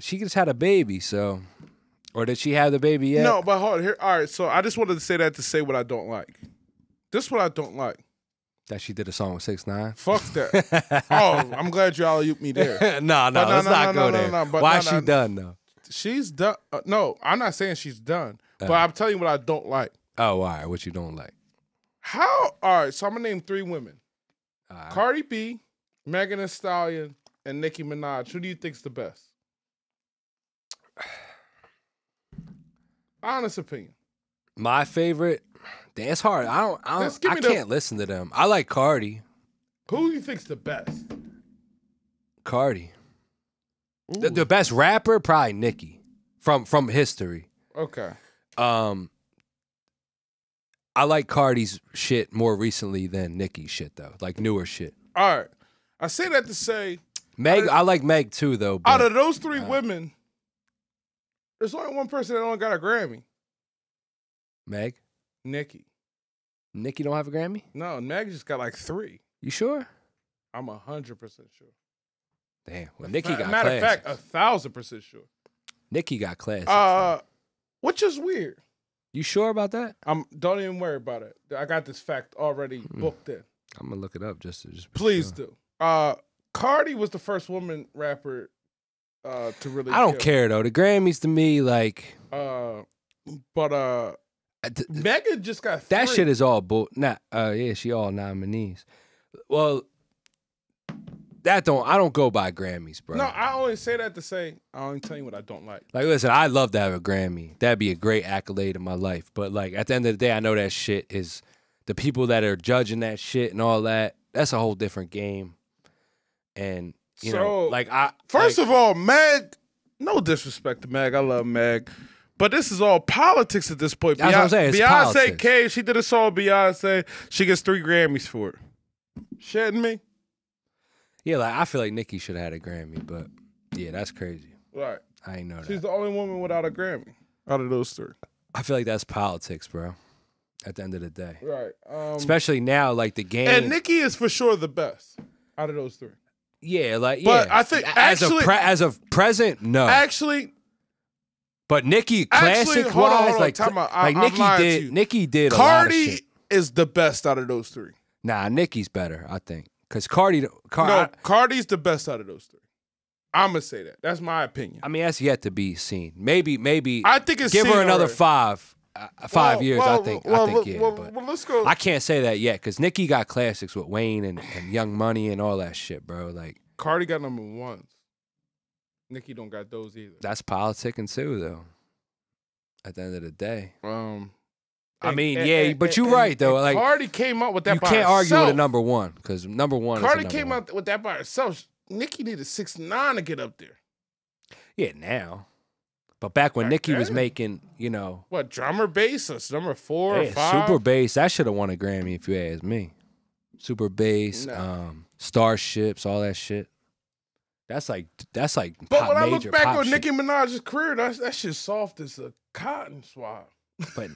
She just had a baby, so. Or did she have the baby yet? No, but hold on. Here, all right, so I just wanted to say that to say what I don't like. This is what I don't like. That she did a song with six nine. Fuck that. Oh, I'm glad you alley-ooped me there. no, no, no, let's no, not no, go no, there. No, no, Why no, is she no, done, though? She's done. Uh, no, I'm not saying she's done, uh, but I'm telling you what I don't like. Oh, all right, what you don't like. How? All right, so I'm going to name three women. Right. Cardi B, Megan Thee Stallion, and Nicki Minaj. Who do you think's the best? Honest opinion. My favorite... It's hard. I don't. I, don't, I can't the... listen to them. I like Cardi. Who do you think's the best? Cardi. The, the best rapper, probably Nicki, from from history. Okay. Um. I like Cardi's shit more recently than Nicki's shit though, like newer shit. All right. I say that to say Meg. Of, I like Meg too though. But, out of those three uh, women, there's only one person that only got a Grammy. Meg. Nicki. Nicki don't have a Grammy? No, Meg just got like three. You sure? I'm a hundred percent sure. Damn. Well, Nicki got matter of fact, a thousand percent sure. Nicki got classics. Uh, though. Which is weird. You sure about that? I'm. Don't even worry about it. I got this fact already mm-hmm. booked in. I'm gonna look it up just to just. Please sure. do. Uh, Cardi was the first woman rapper. Uh, to really. I don't kill. care though. The Grammys to me, like. Uh, but uh. Megan just got three. That shit is all bull. Nah, uh, yeah, she all nominees. Well, that don't. I don't go by Grammys, bro. No, I only say that to say I only tell you what I don't like. Like, listen, I'd love to have a Grammy. That'd be a great accolade in my life. But like, at the end of the day, I know that shit is the people that are judging that shit and all that. That's a whole different game. And you so, know, like I first like, of all, Meg. No disrespect to Meg. I love Meg. But this is all politics at this point. That's Beyonce, what I'm saying. It's Beyonce K, she did a song Beyonce. She gets three Grammys for it. Shitting me? Yeah, like I feel like Nicki should have had a Grammy, but yeah, that's crazy. Right. I ain't know that. She's the only woman without a Grammy out of those three. I feel like that's politics, bro, at the end of the day. Right. Um, Especially now, like the game. And Nicki is for sure the best out of those three. Yeah, like, but yeah. I think as actually. A pre as a present, no. Actually. But Nicki, classic Actually, hold on, hold on, wise, like, like I, Nicki did, Nicki did. Cardi a lot of shit. is the best out of those three. Nah, Nicki's better, I think, because Cardi, Car no, Cardi's the best out of those three. I'm gonna say that. That's my opinion. I mean, that's yet to be seen. Maybe, maybe. I think it's give her another already. five, uh, five well, years. Well, I think, well, I think, well, yeah. Well, but well, let's go. I can't say that yet because Nicki got classics with Wayne and, and Young Money and all that shit, bro. Like Cardi got number ones. Nicki don't got those either. That's politicking too, though. At the end of the day, um, and, I mean, and, yeah, and, but you're and, right though. Like Cardi came up with that. You by can't herself. argue with a number one because number one. Cardi is number came one. up with that by herself. Nicki needed six nine to get up there. Yeah, now, but back when back Nicki then? was making, you know, what drummer bass or number four yeah, or five? Super bass. That should have won a Grammy if you ask me. Super bass, no. um, Starships, all that shit. That's like that's like. But when I look back on shit. Nicki Minaj's career, that's that shit's soft as a cotton swab. But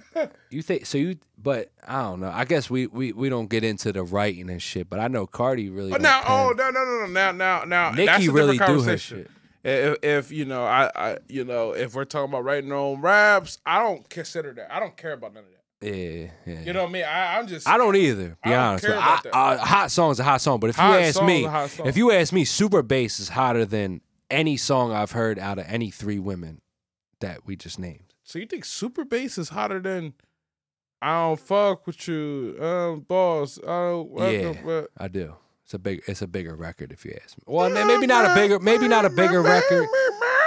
you think so? You but I don't know. I guess we we we don't get into the writing and shit. But I know Cardi really. But now, oh no no no no now now now Nicki that's a really do her shit. If, if you know I I you know if we're talking about writing her own raps, I don't consider that. I don't care about none of that. Yeah, yeah, you know what I mean? I, I'm just. I don't either. Be I honest. Don't I, I, hot song's a hot song, but if hot you ask me, if you ask me, Super Bass is hotter than any song I've heard out of any three women that we just named. So you think Super Bass is hotter than I don't fuck with you, um, boss? I don't, I don't, yeah, but... I do. It's a big. It's a bigger record if you ask me. Well, yeah, maybe not a bigger. Maybe not a bigger record.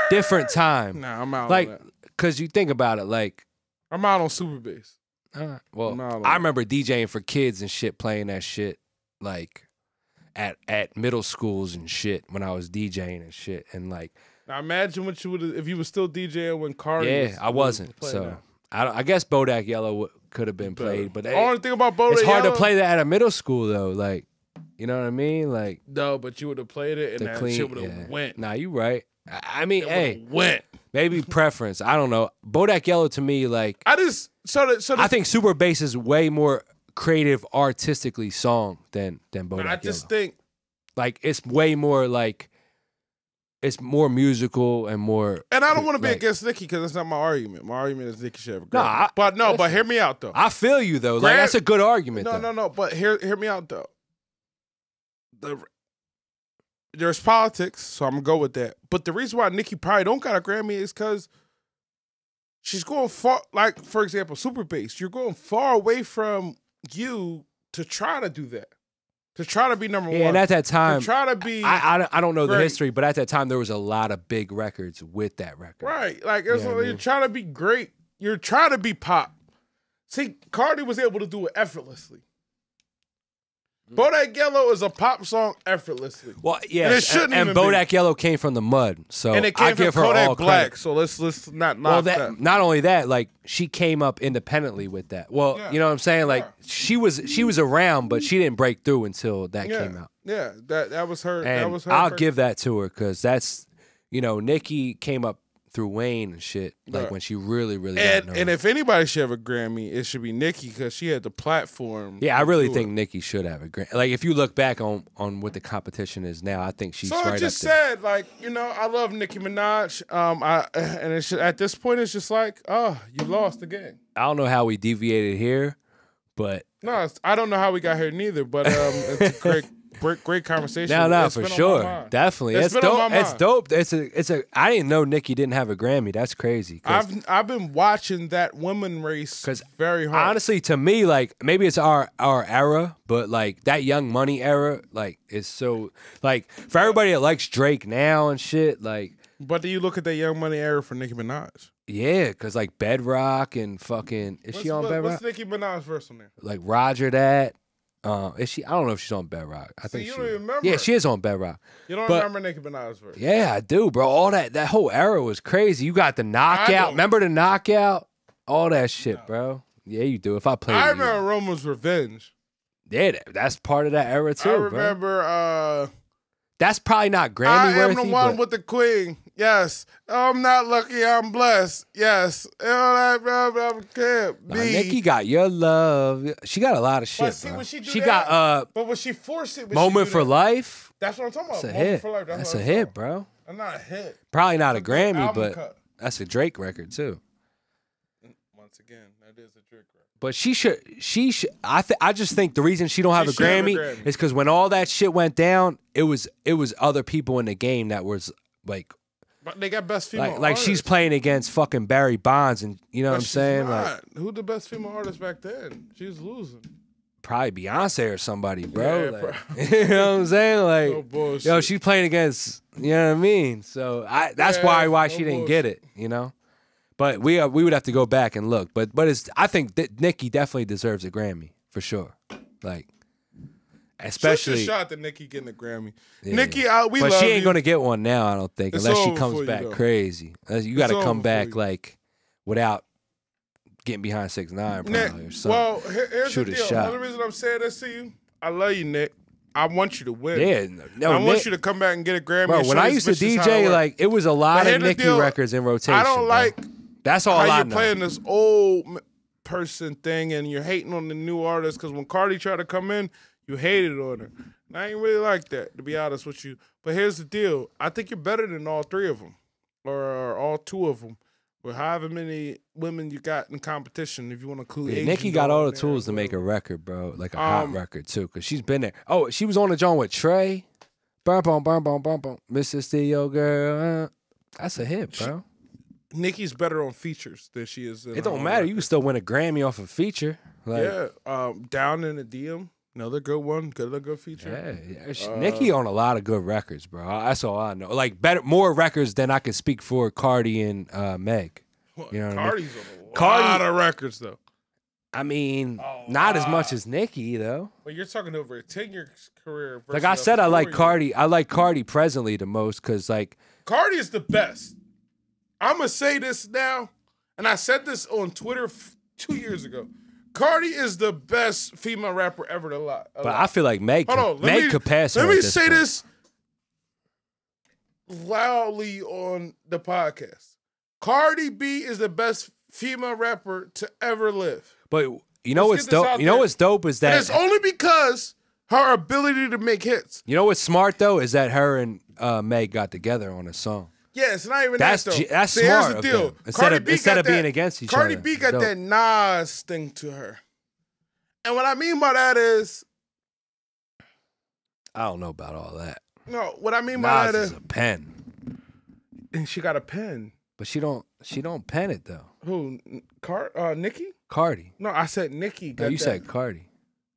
Different time. Nah, I'm out. Like, on that. Cause you think about it, like I'm out on Super Bass. Right. Well, no, I, I remember DJing for kids and shit, playing that shit like at at middle schools and shit when I was DJing and shit, and like. Now imagine what you would if you were still DJing when Cardi. Yeah, was, I wasn't. Was so I, I guess Bodak Yellow could have been played, but the only thing about Bodak Yellow, it's hard Yellow, to play that at a middle school though. Like, you know what I mean? Like no, but you would have played it and that clean, shit would have yeah. went. Nah, you right. I mean, it hey, went maybe preference. I don't know. Bodak Yellow to me, like I just so the, so the, I think Super Bass is way more creative, artistically song than than Bodak Yellow. I just Yellow. think like it's way more like it's more musical and more. And I don't want to be like, against Nicki because that's not my argument. My argument is Nicki should have a girl. No, I, but no, listen, but hear me out though. I feel you though. Like Grant, that's a good argument. No, though. no, no. But hear hear me out though. The There's politics, so I'm going to go with that. But the reason why Nicki probably don't got a Grammy is because she's going far, like, for example, Super Bass. You're going far away from you to try to do that, to try to be number yeah, one. And at that time, to try to be I, I, I don't know great. the history, but at that time, there was a lot of big records with that record. Right. Like, you know like I mean? You're trying to be great. You're trying to be pop. See, Cardi was able to do it effortlessly. Bodak Yellow is a pop song effortlessly. Well, yeah, and, it shouldn't and, and Bodak be. Yellow came from the mud, so and it came I give from her Kodak all Black. Credit. So let's let's not knock well, that, that. Not only that, like she came up independently with that. Well, yeah. you know what I'm saying? Like yeah. she was she was around, but she didn't break through until that yeah. came out. Yeah, that that was her. And that was her I'll first. give that to her because that's you know Nicki came up through Wayne and shit like right. when she really really and got and if anybody should have a Grammy, it should be Nicki because she had the platform. Yeah, I really think it. Nicki should have a Grammy. Like if you look back on on what the competition is now, I think she's so right I just up there. said like you know I love Nicki Minaj. Um, I and it's just, at this point it's just like oh you lost again. I don't know how we deviated here, but no, it's, I don't know how we got here neither. But um, it's a great. Great, great conversation. No, no, it's for sure, definitely. It's, it's dope. It's dope. It's a, it's a. I didn't know Nicki didn't have a Grammy. That's crazy. I've, I've been watching that women race because very hard. Honestly, to me, like maybe it's our, our era, but like that Young Money era, like it's so like for everybody that likes Drake now and shit, like. But do you look at that Young Money era for Nicki Minaj? Yeah, cause like Bedrock and fucking is what's, she on what, Bedrock? What's Nicki Minaj verse on there? Like Roger that. Uh, is she? I don't know if she's on Bedrock. I think so you she, don't even remember. Yeah, she is on Bedrock. You don't but, remember Nicki Minaj verse? Yeah, I do, bro. All that that whole era was crazy. You got the knockout. Remember the knockout? All that shit, no. bro. Yeah, you do. If I play, I remember you. Roman's Revenge. Yeah, that, that's part of that era too. I remember. Bro. Uh, that's probably not Grammy I am worthy, the one but... with the queen. Yes, I'm not lucky. I'm blessed. Yes, I can't be. Nah, Nicki got your love. She got a lot of shit. But see, bro. She, do she that, got uh. But when she forced it, moment she for that? life. That's what I'm talking about. That's a moment hit. For life. That's, that's a hit, bro. I'm not a hit. Probably not that's a Grammy, but cut. that's a Drake record too. Once again, that is a Drake record. But she should. She should. I th I just think the reason she don't have, she a, Grammy have a Grammy is because when all that shit went down, it was it was other people in the game that was like. They got best female like, like artists. She's playing against fucking Barry Bonds, and you know but what I'm saying? Not. Like, who the best female artist back then? She was losing. Probably Beyonce or somebody, bro. Yeah, like, you know what I'm saying? Like, no bullshit. Yo, she's playing against, you know what I mean? So I that's yeah, why why no she bullshit. didn't get it, you know. But we uh, we would have to go back and look. But but it's I think that Nicki definitely deserves a Grammy for sure. Like. Especially Shoot Ya Shot to Nicki getting a Grammy. Yeah. Nicki, I, we but love she ain't you. gonna get one now. I don't think it's unless she comes back you, crazy. You got to come back you. like without getting behind six nine probably Nick, or something. Well, here, here's Shoot the deal. Shot. Another reason I'm saying this to you, I love you, Nick. I want you to win. Yeah, no, I Nick, want you to come back and get a Grammy. Bro, when I used to D J, like it was a lot of Nicki deal, records in rotation. I don't bro. like. That's all how I you're know. playing this old person thing, and you're hating on the new artists because when Cardi tried to come in. You hated on her. And I ain't really like that, to be honest with you. But here's the deal. I think you're better than all three of them or, or all two of them or however many women you got in competition if you want to include yeah, Nicki got all the tools to make a record, bro, like a um, hot record, too, because she's been there. Oh, she was on the joint with Trey. Bum, bum, bum, bum, bum, bum. Missus Steel Girl. That's a hit, bro. She, Nicki's better on features than she is. It don't matter. Record. You can still win a Grammy off a feature. Like, yeah, um, Down in the D M. Another good one, good little good feature. Yeah, yeah. Uh, Nicki on a lot of good records, bro. That's all I know. Like better, more records than I can speak for Cardi and uh, Meg. You know, what Cardi's I mean? on a Cardi, lot of records though. I mean, oh, not wow. as much as Nicki though. But you're talking over a ten-year career. Like I said, I like Cardi. I like Cardi presently the most because like Cardi is the best. I'm gonna say this now, and I said this on Twitter f two years ago. Cardi is the best female rapper ever to lot. But I feel like Meg, Hold on, Meg me, could pass her. Let me say this. loudly on the podcast. Cardi B is the best female rapper to ever live. But you know Let's what's dope? You there. know what's dope is that... And it's only because her ability to make hits. You know what's smart, though, is that her and uh, Meg got together on a song. Yeah, it's not even that's that, though. That's so smart. Here's the deal. Instead of, instead of that, being against each Cardi other. Cardi B got dope. that Nas thing to her. And what I mean by that is... I don't know about all that. No, what I mean by Nas that is... Nas is a pen. And she got a pen. But she don't she don't pen it though. Who? Car uh Nicki? Cardi. No, I said Nicki got no, you that. said Cardi.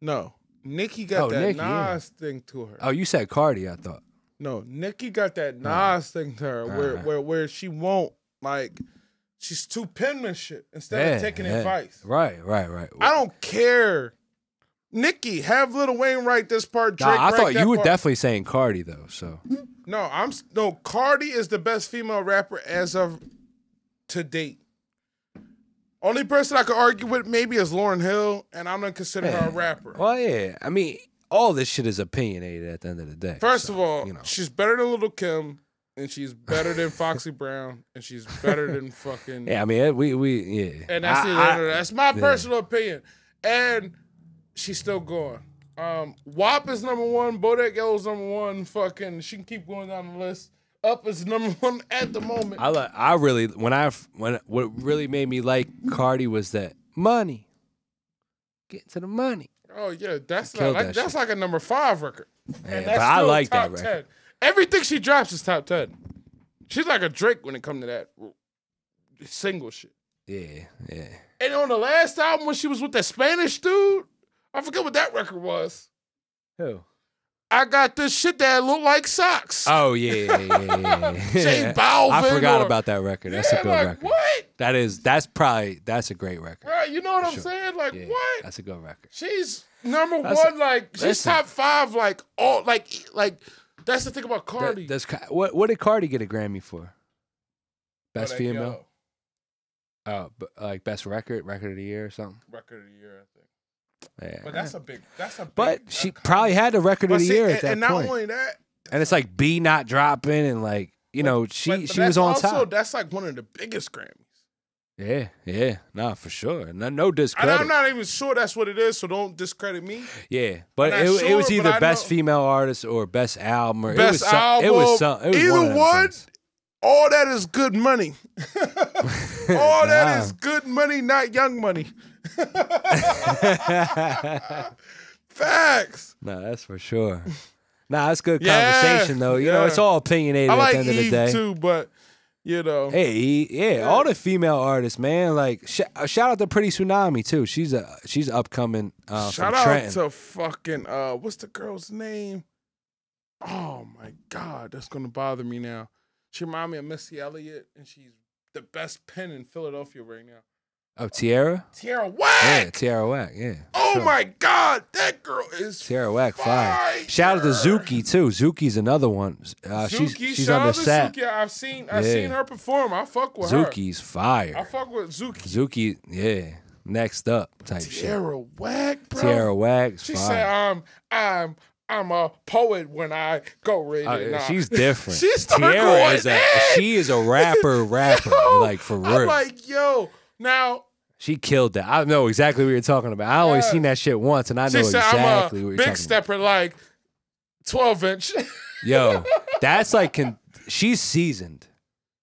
No. Nicki got oh, that Nicki, Nas yeah. thing to her. Oh, you said Cardi, I thought. No, Nicki got that Nas right. thing to her where right. where where she won't like she's too penmanship instead yeah, of taking yeah. advice. Right, right, right. I don't care. Nicki, have Lil Wayne write this part. Drake nah, I thought you were part. definitely saying Cardi though. So no, I'm no Cardi is the best female rapper as of to date. Only person I could argue with maybe is Lauryn Hill, and I'm gonna consider yeah. her a rapper. Well, yeah, I mean, all this shit is opinionated at the end of the day. First so, of all, you know. she's better than Lil' Kim, and she's better than Foxy Brown, and she's better than fucking yeah. I mean, we we yeah. And that's I, I, that's my yeah. personal opinion, and. She's still going. Um, W A P is number one. Bodak Yellow is number one. Fucking, she can keep going down the list. Up is number one at the moment. I like, I really when I when what really made me like Cardi was that money. Get to the money. Oh yeah, that's not, like, that that's shit. like a number five record. Man, and that's but I like top that record. ten. Everything she drops is top ten. She's like a Drake when it comes to that single shit. Yeah, yeah. And on the last album when she was with that Spanish dude. I forget what that record was. Who? I got this shit that looked like socks. Oh, yeah, yeah, yeah. Jay Balvin. I forgot or, about that record. That's yeah, a good like, record. What? That is, that's probably, that's a great record. Right, you know what I'm sure. saying? Like, yeah, what? That's a good record. She's number that's one, a, like, she's listen. top five, like, all, like, like, that's the thing about Cardi. That, that's, what, what did Cardi get a Grammy for? Best oh, female? Oh, uh, like, best record, record of the year or something? Record of the year, I think. Yeah. But that's a big. That's a. Big, but she uh, probably had the record of the see, year at and, that and point. And not only that, and it's like B not dropping, and like you but, know she but, but she was on also, top. That's like one of the biggest Grammys. Yeah, yeah, nah, for sure. No, no discredit. And I'm not even sure that's what it is, so don't discredit me. Yeah, but it, sure, it was either best female artist or best album or best it was some, album. It was some. It was either one. one all that is good money. all that nah. is good money, not young money. Facts. No, that's for sure. Nah, that's good yeah, conversation though. You yeah. know, it's all opinionated I like at the end Eve of the day. Too, but you know, hey, e, yeah, yeah, all the female artists, man. Like, sh shout out to Pretty Tsunami too. She's a she's upcoming. Uh, shout out Trenton. to fucking uh, what's the girl's name? Oh my god, that's gonna bother me now. She reminds me of Missy Elliott, and she's the best pen in Philadelphia right now. Oh, Tierra? Tierra Whack! Yeah, Tierra Whack, yeah. Oh sure. my God, that girl is Tierra Whack, fire. fire. Shout out to Zuki, too. Zuki's another one. Uh, Zuki, she's, she's shout out to Sap. Zuki. I've, seen, I've yeah. seen her perform. I fuck with Zuki's her. Zuki's fire. I fuck with Zuki. Zuki, yeah. Next up type Tierra shit. Tierra Whack, bro. Tierra Whack's she fire. She said, um, I'm... I'm a poet when I go read uh, it. Nah. She's different. she Tierra is a, she is a rapper, rapper, yo, like for real. I'm like, yo, now. She killed that. I know exactly what you're talking about. I only uh, seen that shit once, and I know exactly what you're talking about. She said I'm a big stepper, like twelve inch. yo, that's like, can, she's seasoned.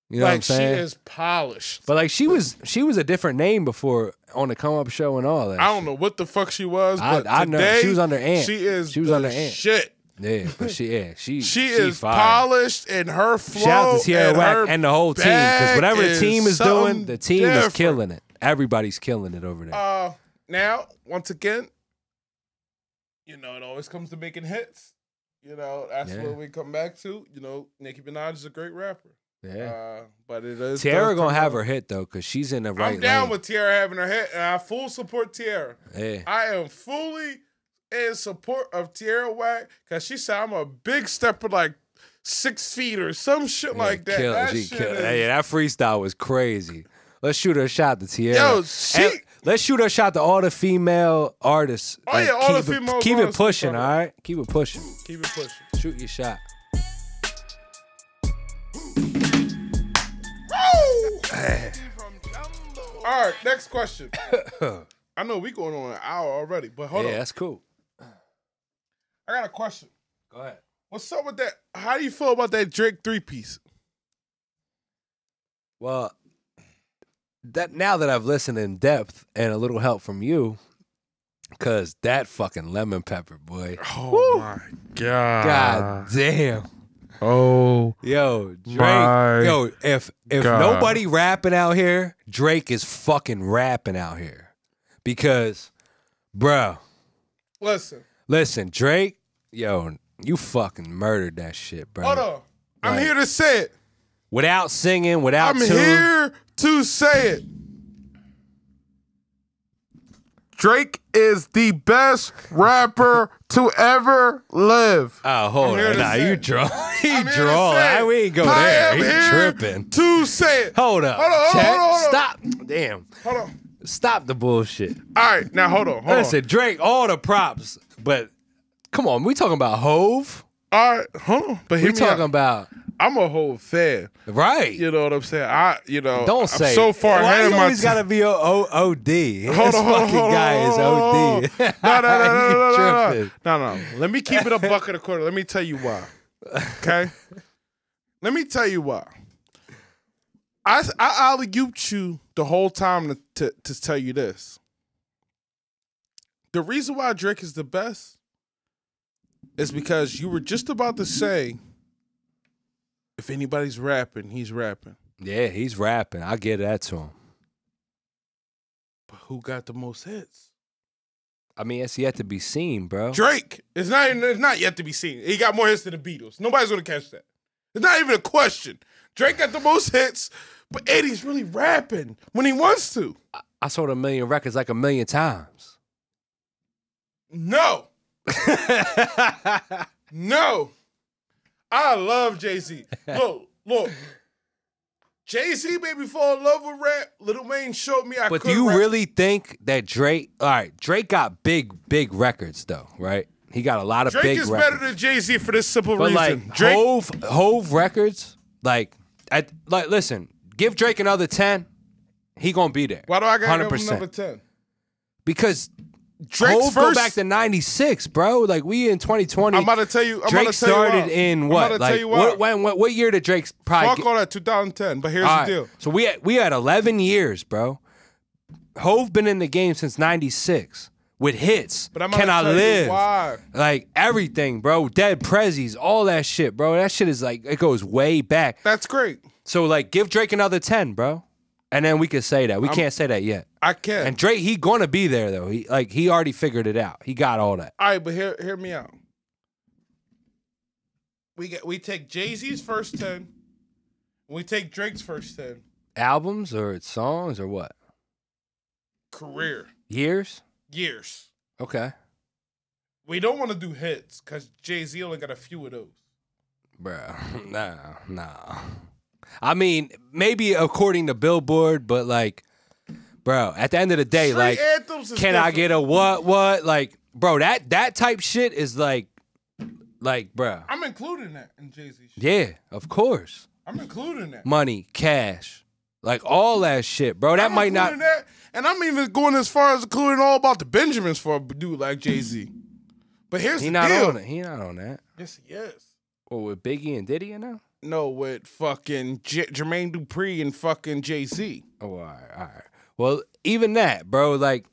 You know like what I'm saying? Like she is polished. But like she was she was a different name before on the come up show and all that. I don't shit. know what the fuck she was, but I, I today know. she was under Ant. She is she was under Ant. Shit. Yeah, but she yeah, she she, she is fired. polished in her flow. Shout out to Tierra Whack and the whole team cuz whatever the team is doing, the team different. is killing it. Everybody's killing it over there. Uh, now, once again, you know, it always comes to making hits. You know, that's yeah. what we come back to. You know, Nicki Minaj is a great rapper. Yeah, uh, but it is Tierra gonna have her hit though, cause she's in the right. I'm down lane. with Tierra having her hit, and I full support Tierra. Yeah, I am fully in support of Tierra Whack, cause she said I'm a big stepper, like six feet or some shit yeah, like that. Kill, that she shit is... hey, that freestyle was crazy. Let's shoot her shot to Tierra. Yo, she... and let's shoot her shot to all the female artists. Oh like, yeah, all the female. Keep it pushing, all right. Keep it pushing. Keep it pushing. Shoot your shot. All right, next question. I know we going on an hour already, but hold yeah, on. Yeah, that's cool. I got a question. Go ahead. What's up with that? How do you feel about that Drake three-piece? Well, that now that I've listened in depth and a little help from you, because that fucking lemon pepper, boy. Oh, woo, my God. God damn. Oh, yo, Drake. My yo, if if God. nobody rapping out here, Drake is fucking rapping out here, because, bro, listen, listen, Drake, yo, you fucking murdered that shit, bro. Hold on, like, I'm here to say it without singing, without. I'm tune. here to say it. Drake is the best rapper to ever live. Oh, hold on. Nah, you draw. He draw. I, we ain't go I there. He tripping. To say it. Hold up. Hold on, hold on, hold on. Stop. Damn. Hold on. Stop the bullshit. All right, now hold on. Hold Listen, on. Drake, all the props, but come on, we talking about Hove. All right, hold on. But we talking out. about. I'm a Hove fan, right? You know what I'm saying? I, you know, don't I'm say so far ahead of my. Always gotta be O O O D. This hold on, fucking hold on, guy hold on, is O D. No, no, no, no, no, no, no, no. Let me keep it a buck and a quarter. Let me tell you why. Okay, let me tell you why. I I alley-ooped you the whole time to, to to tell you this. The reason why Drake is the best is because you were just about to say, if anybody's rapping, he's rapping. Yeah, he's rapping. I get that to him. But who got the most hits? I mean, it's yet to be seen, bro. Drake. It's not, it's not yet to be seen. He got more hits than the Beatles. Nobody's going to catch that. It's not even a question. Drake got the most hits, but Eddie's really rapping when he wants to. I, I sold a million records like a million times. No. No. I love Jay-Z. Look, look. Jay-Z made me fall in love with rap. Lil Wayne showed me I could. But do you rap. really think that Drake... All right, Drake got big, big records, though, right? He got a lot of Drake big records. Drake is better than Jay-Z for this simple but reason. Like, Drake... Hove, Hove records, like, at, like, listen, give Drake another ten, he going to be there. Why do I got to give him another ten? Because... Drake's Hove first, go back to ninety-six, bro. Like, we in twenty twenty. I'm about to tell you. I'm Drake about to tell started you in what? I'm about to like, tell you what? What, what? What year did Drake probably? Fuck all that, two thousand ten. But here's all the right. deal. So we had, we had eleven years, bro. Hove been in the game since ninety-six with hits. But I'm Can I Live? Why? Like everything, bro. Dead Prezzies, all that shit, bro. That shit is like it goes way back. That's great. So like, give Drake another ten, bro. And then we could say that. We I'm, can't say that yet. I can't. And Drake, he going to be there, though. He like he already figured it out. He got all that. All right, but hear, hear me out. We get, we take Jay-Z's first ten, and we take Drake's first ten. Albums or songs or what? Career. Years? Years. Okay. We don't want to do hits because Jay-Z only got a few of those. Bruh, nah, nah. I mean, maybe according to Billboard, but like, bro, at the end of the day, Street like, can different. I get a what, what? Like, bro, that that type shit is like, like, bro. I'm including that in Jay-Z shit. Yeah, of course. I'm including that. Money, cash, like all that shit, bro. That I'm might not. That, and I'm even going as far as including all about the Benjamins for a dude like Jay-Z. But here's he the not deal. On it. He not on that. Yes, he is. Well, with Biggie and Diddy and them? No, with fucking J Jermaine Dupri and fucking Jay-Z. Oh, all right, all right. Well, even that, bro, like,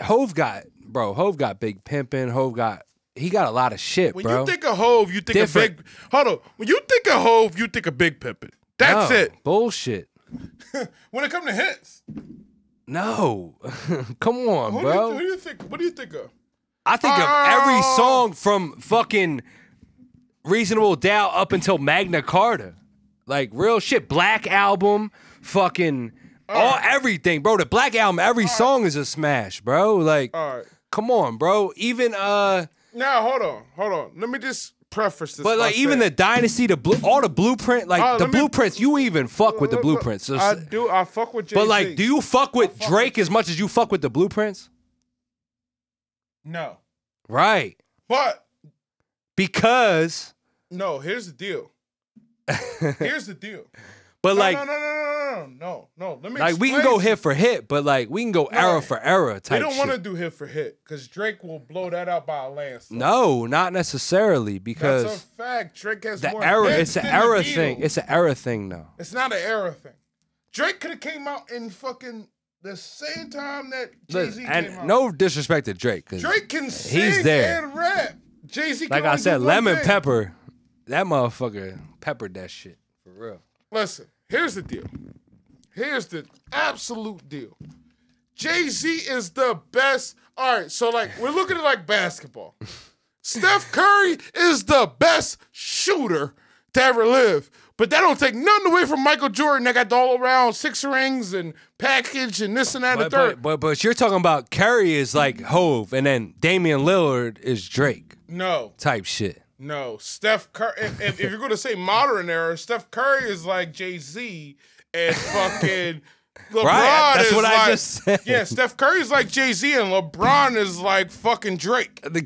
Hove got, bro, Hove got Big Pimpin', Hove got, he got a lot of shit, when bro. When you think of Hove, you think Different. of Big, hold on. When you think of Hove, you think of Big Pimpin'. That's no, it. Bullshit. When it comes to hits. No. Come on, who bro. Do you, who do you think, what do you think of? I think uh, of every song from fucking... Reasonable Doubt up until Magna Carta. Like, real shit. Black Album, fucking, all, all right. everything, bro. The Black Album, every all song right. is a smash, bro. Like, all right. come on, bro. Even, uh... Now, hold on, hold on. Let me just preface this. But, like, I even said. the Dynasty, the blue, all the Blueprint, like, right, the Blueprints, me, you even fuck with the Blueprints. So, I do, I fuck with Jay-Z. But, like, do you fuck with fuck Drake with as much as you fuck with the Blueprints? No. Right. But. Because... No, here's the deal. Here's the deal. But no, like, no, no, no, no, no, no. Let me like we can go hit for hit, but like we can go no, era for era type. We don't want to do hit for hit because Drake will blow that out by a landslide. No, not necessarily because that's a fact. Drake has the more era. It's an era thing. It's an era thing now. It's not an era thing. Drake could have came out in fucking the same time that Jay-Z came and out. No disrespect to Drake, because Drake can sing he's there. and rap. Jay-Z, like I said, Lemon Pepper. That motherfucker peppered that shit for real. Listen, here's the deal. Here's the absolute deal. Jay-Z is the best. All right, so like we're looking at like basketball. Steph Curry is the best shooter to ever live. But that don't take nothing away from Michael Jordan that got the all around six rings and package and this and that and the third. But, but but you're talking about Curry is like Hove and then Damian Lillard is Drake. No. Type shit. No. Steph Curry, if, if, if you're going to say modern era, Steph Curry is like Jay-Z and fucking LeBron right? That's is what like, I just said. Yeah, Steph Curry is like Jay-Z and LeBron is like fucking Drake. The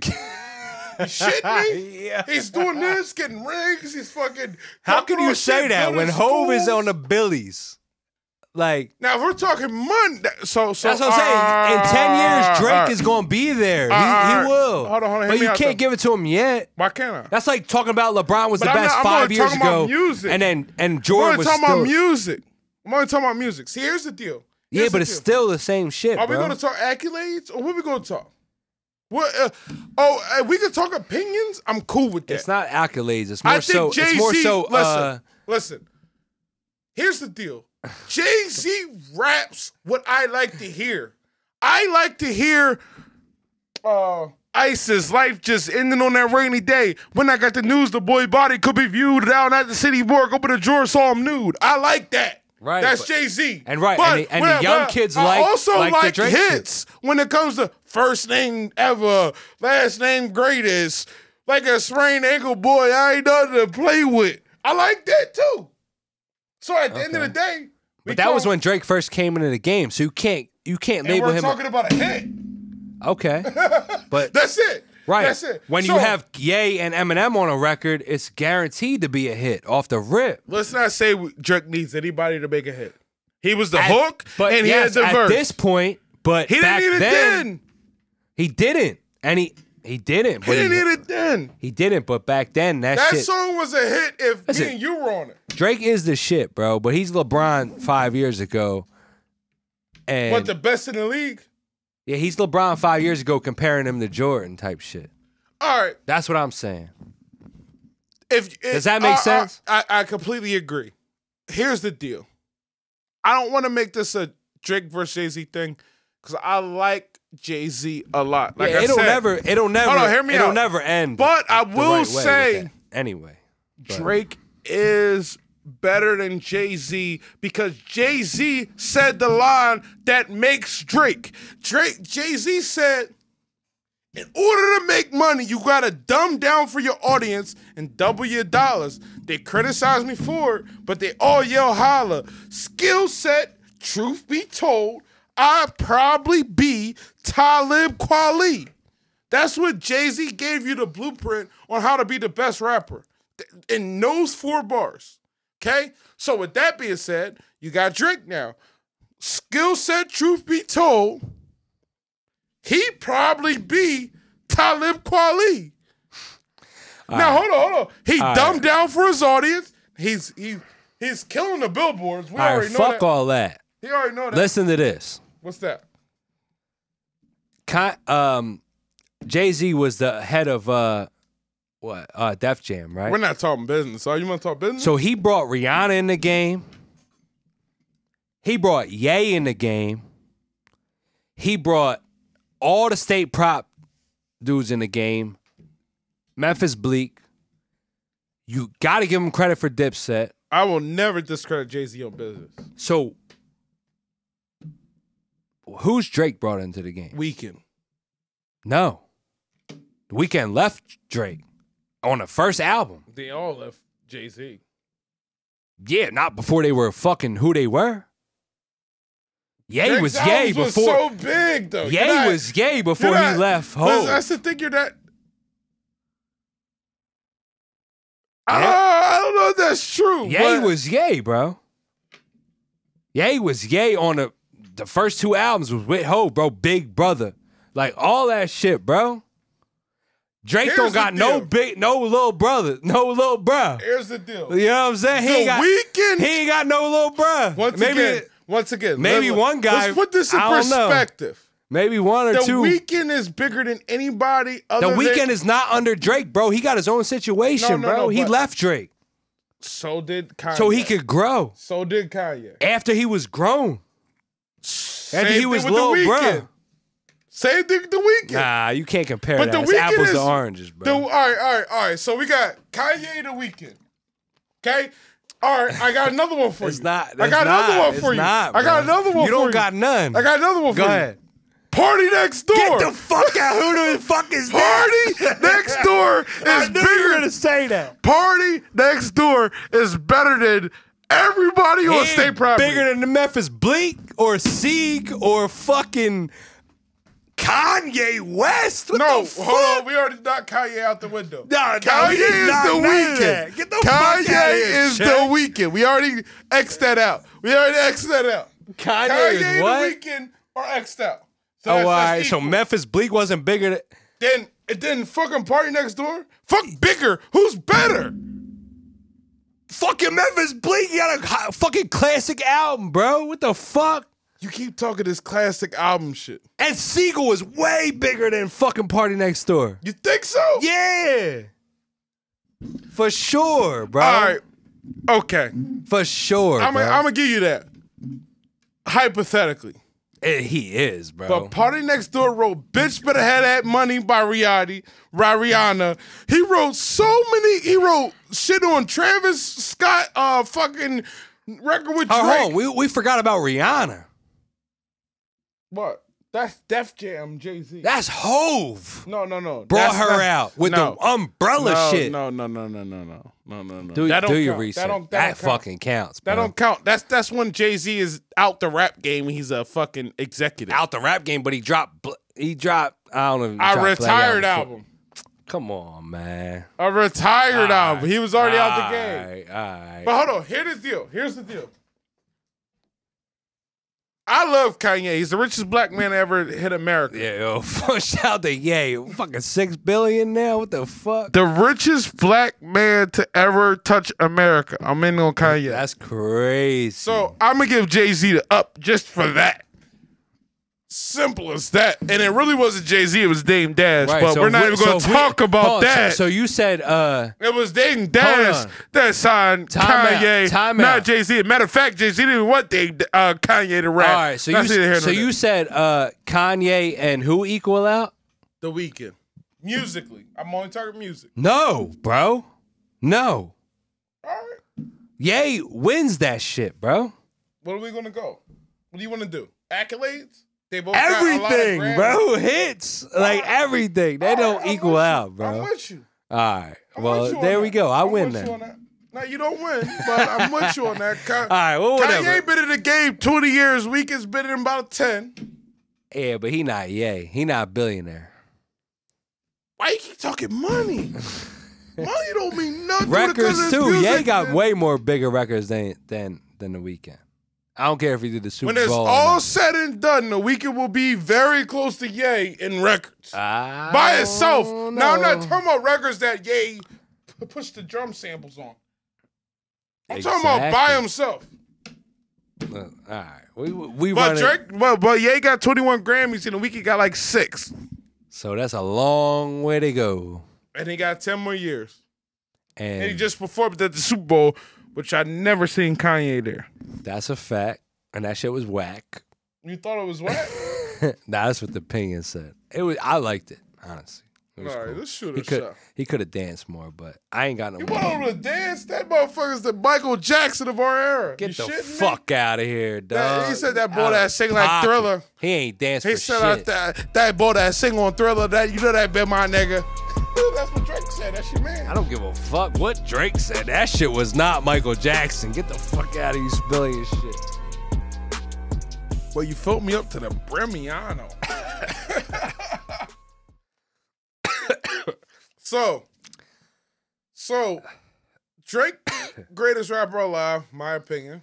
You shitting me? Yeah. He's doing this, getting rings. He's fucking. How can you say that when Hov is on the Billies? Like now, if we're talking money. So, so that's what I'm uh, saying. In ten years, Drake right. is gonna be there. Uh, he, he will. Hold on, hold on. But you can't though. give it to him yet. Why can't I? That's like talking about LeBron was but the best not, five years ago, music. and then and Jordan I'm was talking still... about music. I'm only talking about music. See, here's the deal. Here's yeah, but it's deal. still the same shit. Are bro. we gonna talk accolades or what are we gonna talk? What? Uh, oh, uh, we could talk opinions. I'm cool with that. It's not accolades. It's more I think so. Jay-Z, it's more so. Listen, uh, listen. Here's the deal. Jay-Z raps what I like to hear. I like to hear uh, Ice's life just ending on that rainy day. When I got the news, the boy body could be viewed down at the city morgue. Open the drawer, saw him nude. I like that. Right, that's Jay-Z. And right, but, and, the, and well, the young kids I like also like, like the hits shit. When it comes to first name ever, last name greatest, like a sprained ankle boy I ain't nothing to play with. I like that too. So at the okay. end of the day, but that was when Drake first came into the game. So you can't you can't label we're him. We're talking about a hit. Okay, but that's it. Right, that's it. When so, you have Ye and Eminem on a record, it's guaranteed to be a hit off the rip. Let's not say Drake needs anybody to make a hit. He was the at, hook, but and yes, he had the verse. At this point, but he back didn't need it then, then. He didn't, and he he didn't. But he didn't he, need it then. He didn't, but back then that that shit, song was a hit if listen, me and you were on it. Drake is the shit, bro. But he's LeBron five years ago, and what the best in the league. Yeah, he's LeBron five years ago comparing him to Jordan type shit. All right. That's what I'm saying. If, if Does that make I, sense? I, I, I completely agree. Here's the deal. I don't want to make this a Drake versus Jay-Z thing because I like Jay-Z a lot. Like yeah, I it'll said. Never, it'll never, hold on, hear me it'll out. never end. But the, I will right say, anyway, but. Drake is better than Jay-Z because Jay-Z said the line that makes Drake. Drake Jay-Z said, in order to make money, you gotta dumb down for your audience and double your dollars. They criticize me for it, but they all yell holla. Skill set, truth be told, I'd probably be Talib Kweli. That's what Jay-Z gave you the blueprint on how to be the best rapper in those four bars. Okay, so with that being said, you got Drake now. Skill set, truth be told, he probably be Talib Kweli. All now, right. hold on, hold on. He all dumbed right. down for his audience. He's he he's killing the billboards. We all already right, know fuck that. Fuck all that. He already know that. Listen to this. What's that? Con um, Jay-Z was the head of. Uh, What? Uh, Def Jam, right? We're not talking business. Are you want to talk business? So he brought Rihanna in the game. He brought Ye in the game. He brought all the state prop dudes in the game. Memphis Bleak. You got to give him credit for Dipset. I will never discredit Jay-Z on business. So who's Drake brought into the game? Weeknd. No. The Weeknd left Drake. On the first album. They all left Jay-Z. Yeah, not before they were fucking who they were. Ye was Ye before. Was so big, though. Ye not, was Ye before not, he left Hov. That's the thing, you're not... I, yeah. I don't know if that's true. Ye was Ye, bro. Ye was Ye on the, the first two albums was with Ho, bro. Big Brother. Like, all that shit, bro. Drake Here's don't got no big, no little brother, no little bruh. Here's the deal. You know what I'm saying? He ain't got, Weeknd, he ain't got no little bruh. Once maybe, again, once again. Maybe let, one guy. Let's put this in perspective. Maybe one or the two. The Weeknd is bigger than anybody other than. The Weeknd than, is not under Drake, bro. He got his own situation, no, no, bro. No, he left Drake. So did Kanye. So he could grow. So did Kanye. After he was grown. Same after he was little bruh. Same thing with The Weeknd. Nah, you can't compare but that. The it's apples is, to oranges, bro. The, all right, all right, all right. So we got Kanye, The Weeknd. Okay? All right, I got another one for it's you. Not, I got not, another one for you. Not, I got another one for you. You don't got none. I got another one Go for ahead. you. Go ahead. Party Next Door. Get the fuck out. Who the fuck is that? Party Next Door is bigger. You were gonna say that. Party Next Door is better than everybody he on state property. Bigger than the Memphis Bleak or Sieg or fucking Kanye West? What no, the hold fuck? on. We already knocked Kanye out the window. Nah, Kanye no, is not, The Weeknd. Get the Kanye fuck out is here, The Weeknd. We already X'd that out. We already X'd that out. Kanye, Kanye is what? The Weeknd are X'd out. So oh, that's, all right. That's so Memphis Bleak wasn't bigger than. Then it didn't fucking Party Next Door? Fuck bigger. Who's better? Fucking Memphis Bleak. You got a fucking classic album, bro. What the fuck? You keep talking this classic album shit. And Siegel is way bigger than fucking Party Next Door. You think so? Yeah. For sure, bro. All right. Okay. For sure, I'm going to give you that. Hypothetically. It, he is, bro. But Party Next Door wrote Bitch Better Have That Money by Rihanna. Rihanna. He wrote so many. He wrote shit on Travis Scott uh, fucking record with Drake. Oh, we, we forgot about Rihanna. What? That's Def Jam, Jay-Z. That's Hove. No, no, no. Brought her not, out with no. the umbrella no, shit. No, no, no, no, no, no, no, no, no. Do, that do your research. That, don't, that, that don't fucking counts. Bro. That don't count. That's that's when Jay-Z is out the rap game. He's a fucking executive. Out the rap game, but he dropped. He dropped. I don't know. A retired album. Come on, man. A retired all album. Right, he was already out the game. All right, all right. But hold on. Here's the deal. Here's the deal. I love Kanye. He's the richest black man ever hit America. Yeah, yo. Shout out to Ye. Fucking six billion now. What the fuck? The richest black man to ever touch America. I'm in on Kanye. That's crazy. So I'm gonna give Jay-Z the up just for that. Simple as that. And it really wasn't Jay-Z, it was Dame Dash. Right, but so we're not we, even gonna so talk we, about on, that. So, so you said uh it was Dame Dash that signed time Kanye. Out, time not Jay-Z. Matter of fact, Jay-Z didn't want Dame, uh, Kanye to rap. All right, so, you, so you said uh Kanye and who equal out? The Weeknd. Musically. I'm only talking music. No, bro. No. All right. Ye wins that shit, bro. What are we gonna go? What do you wanna do? Accolades? They both everything, bro. Hits. Like, right. everything. They all don't right, equal out, bro. I'm with you. All right. I'm well, there we that. go. I I'm win that. No, you don't win, but I'm with you on that. All right, well, whatever. Kanye been in the game twenty years. Weekend's been in about ten. Yeah, but he not Ye. He not a billionaire. Why you keep talking money? Money don't mean nothing. Records, too. Ye got man. way more bigger records than, than, than The Weeknd. I don't care if he did the Super when Bowl. When it's all said and done, The Weeknd will be very close to Ye in records. I By itself. Know. Now, I'm not talking about records that Ye pushed the drum samples on. I'm exactly. talking about by himself. Uh, all right. We, we but, Drake, well, but Ye got twenty-one Grammys and The Weeknd got like six. So that's a long way to go. And he got ten more years. And, and he just performed at the Super Bowl, which I never seen Kanye there. That's a fact. And that shit was whack. You thought it was whack? Nah, that's what the opinion said. It was. I liked it, honestly. It was All right, cool. Let's shoot a shot. He could have danced more, but I ain't got no. You want him to dance? That motherfucker's the Michael Jackson of our era. Get you the fuck out of here, dog. That, he said that boy I that sing like Thriller. He ain't danced he for shit. He said that, that boy that sing on Thriller. That you know that been my nigga. That's what Drake said. That's your man. I don't give a fuck what Drake said. That shit was not Michael Jackson. Get the fuck out of you spilling your shit. Well, you filled me up to the Bremiano. so, so Drake, greatest rapper alive, my opinion.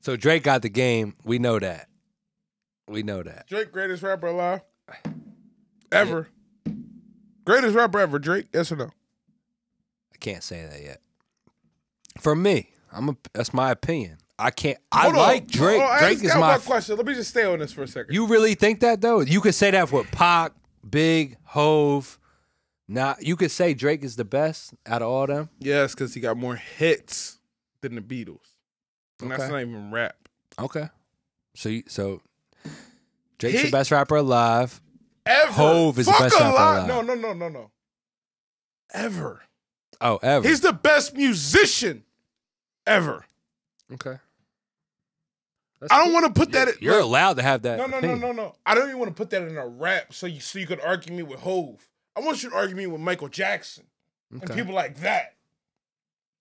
So Drake got the game. We know that. We know that. Drake, greatest rapper alive. Ever. Yeah. Greatest rapper ever, Drake. Yes or no? I can't say that yet. For me, I'm a, that's my opinion. I can't. Hold I on, like Drake. On, Drake I is my question. Let me just stay on this for a second. You really think that though? You could say that with Pac, Big, Hove. Nah, you could say Drake is the best out of all them. Yes, because he got more hits than the Beatles, and okay. that's not even rap. Okay. So, you, so Drake's he, the best rapper alive. Ever. Hove is Fuck the best rapper alive. No, no, no, no, no. Ever. Oh, ever. He's the best musician ever. Okay. That's I don't want to put you're, that. In, you're look, allowed to have that. No, no, opinion. no, no, no. I don't even want to put that in a rap. So you, so you could argue me with Hove. I want you to argue me with Michael Jackson okay. and people like that.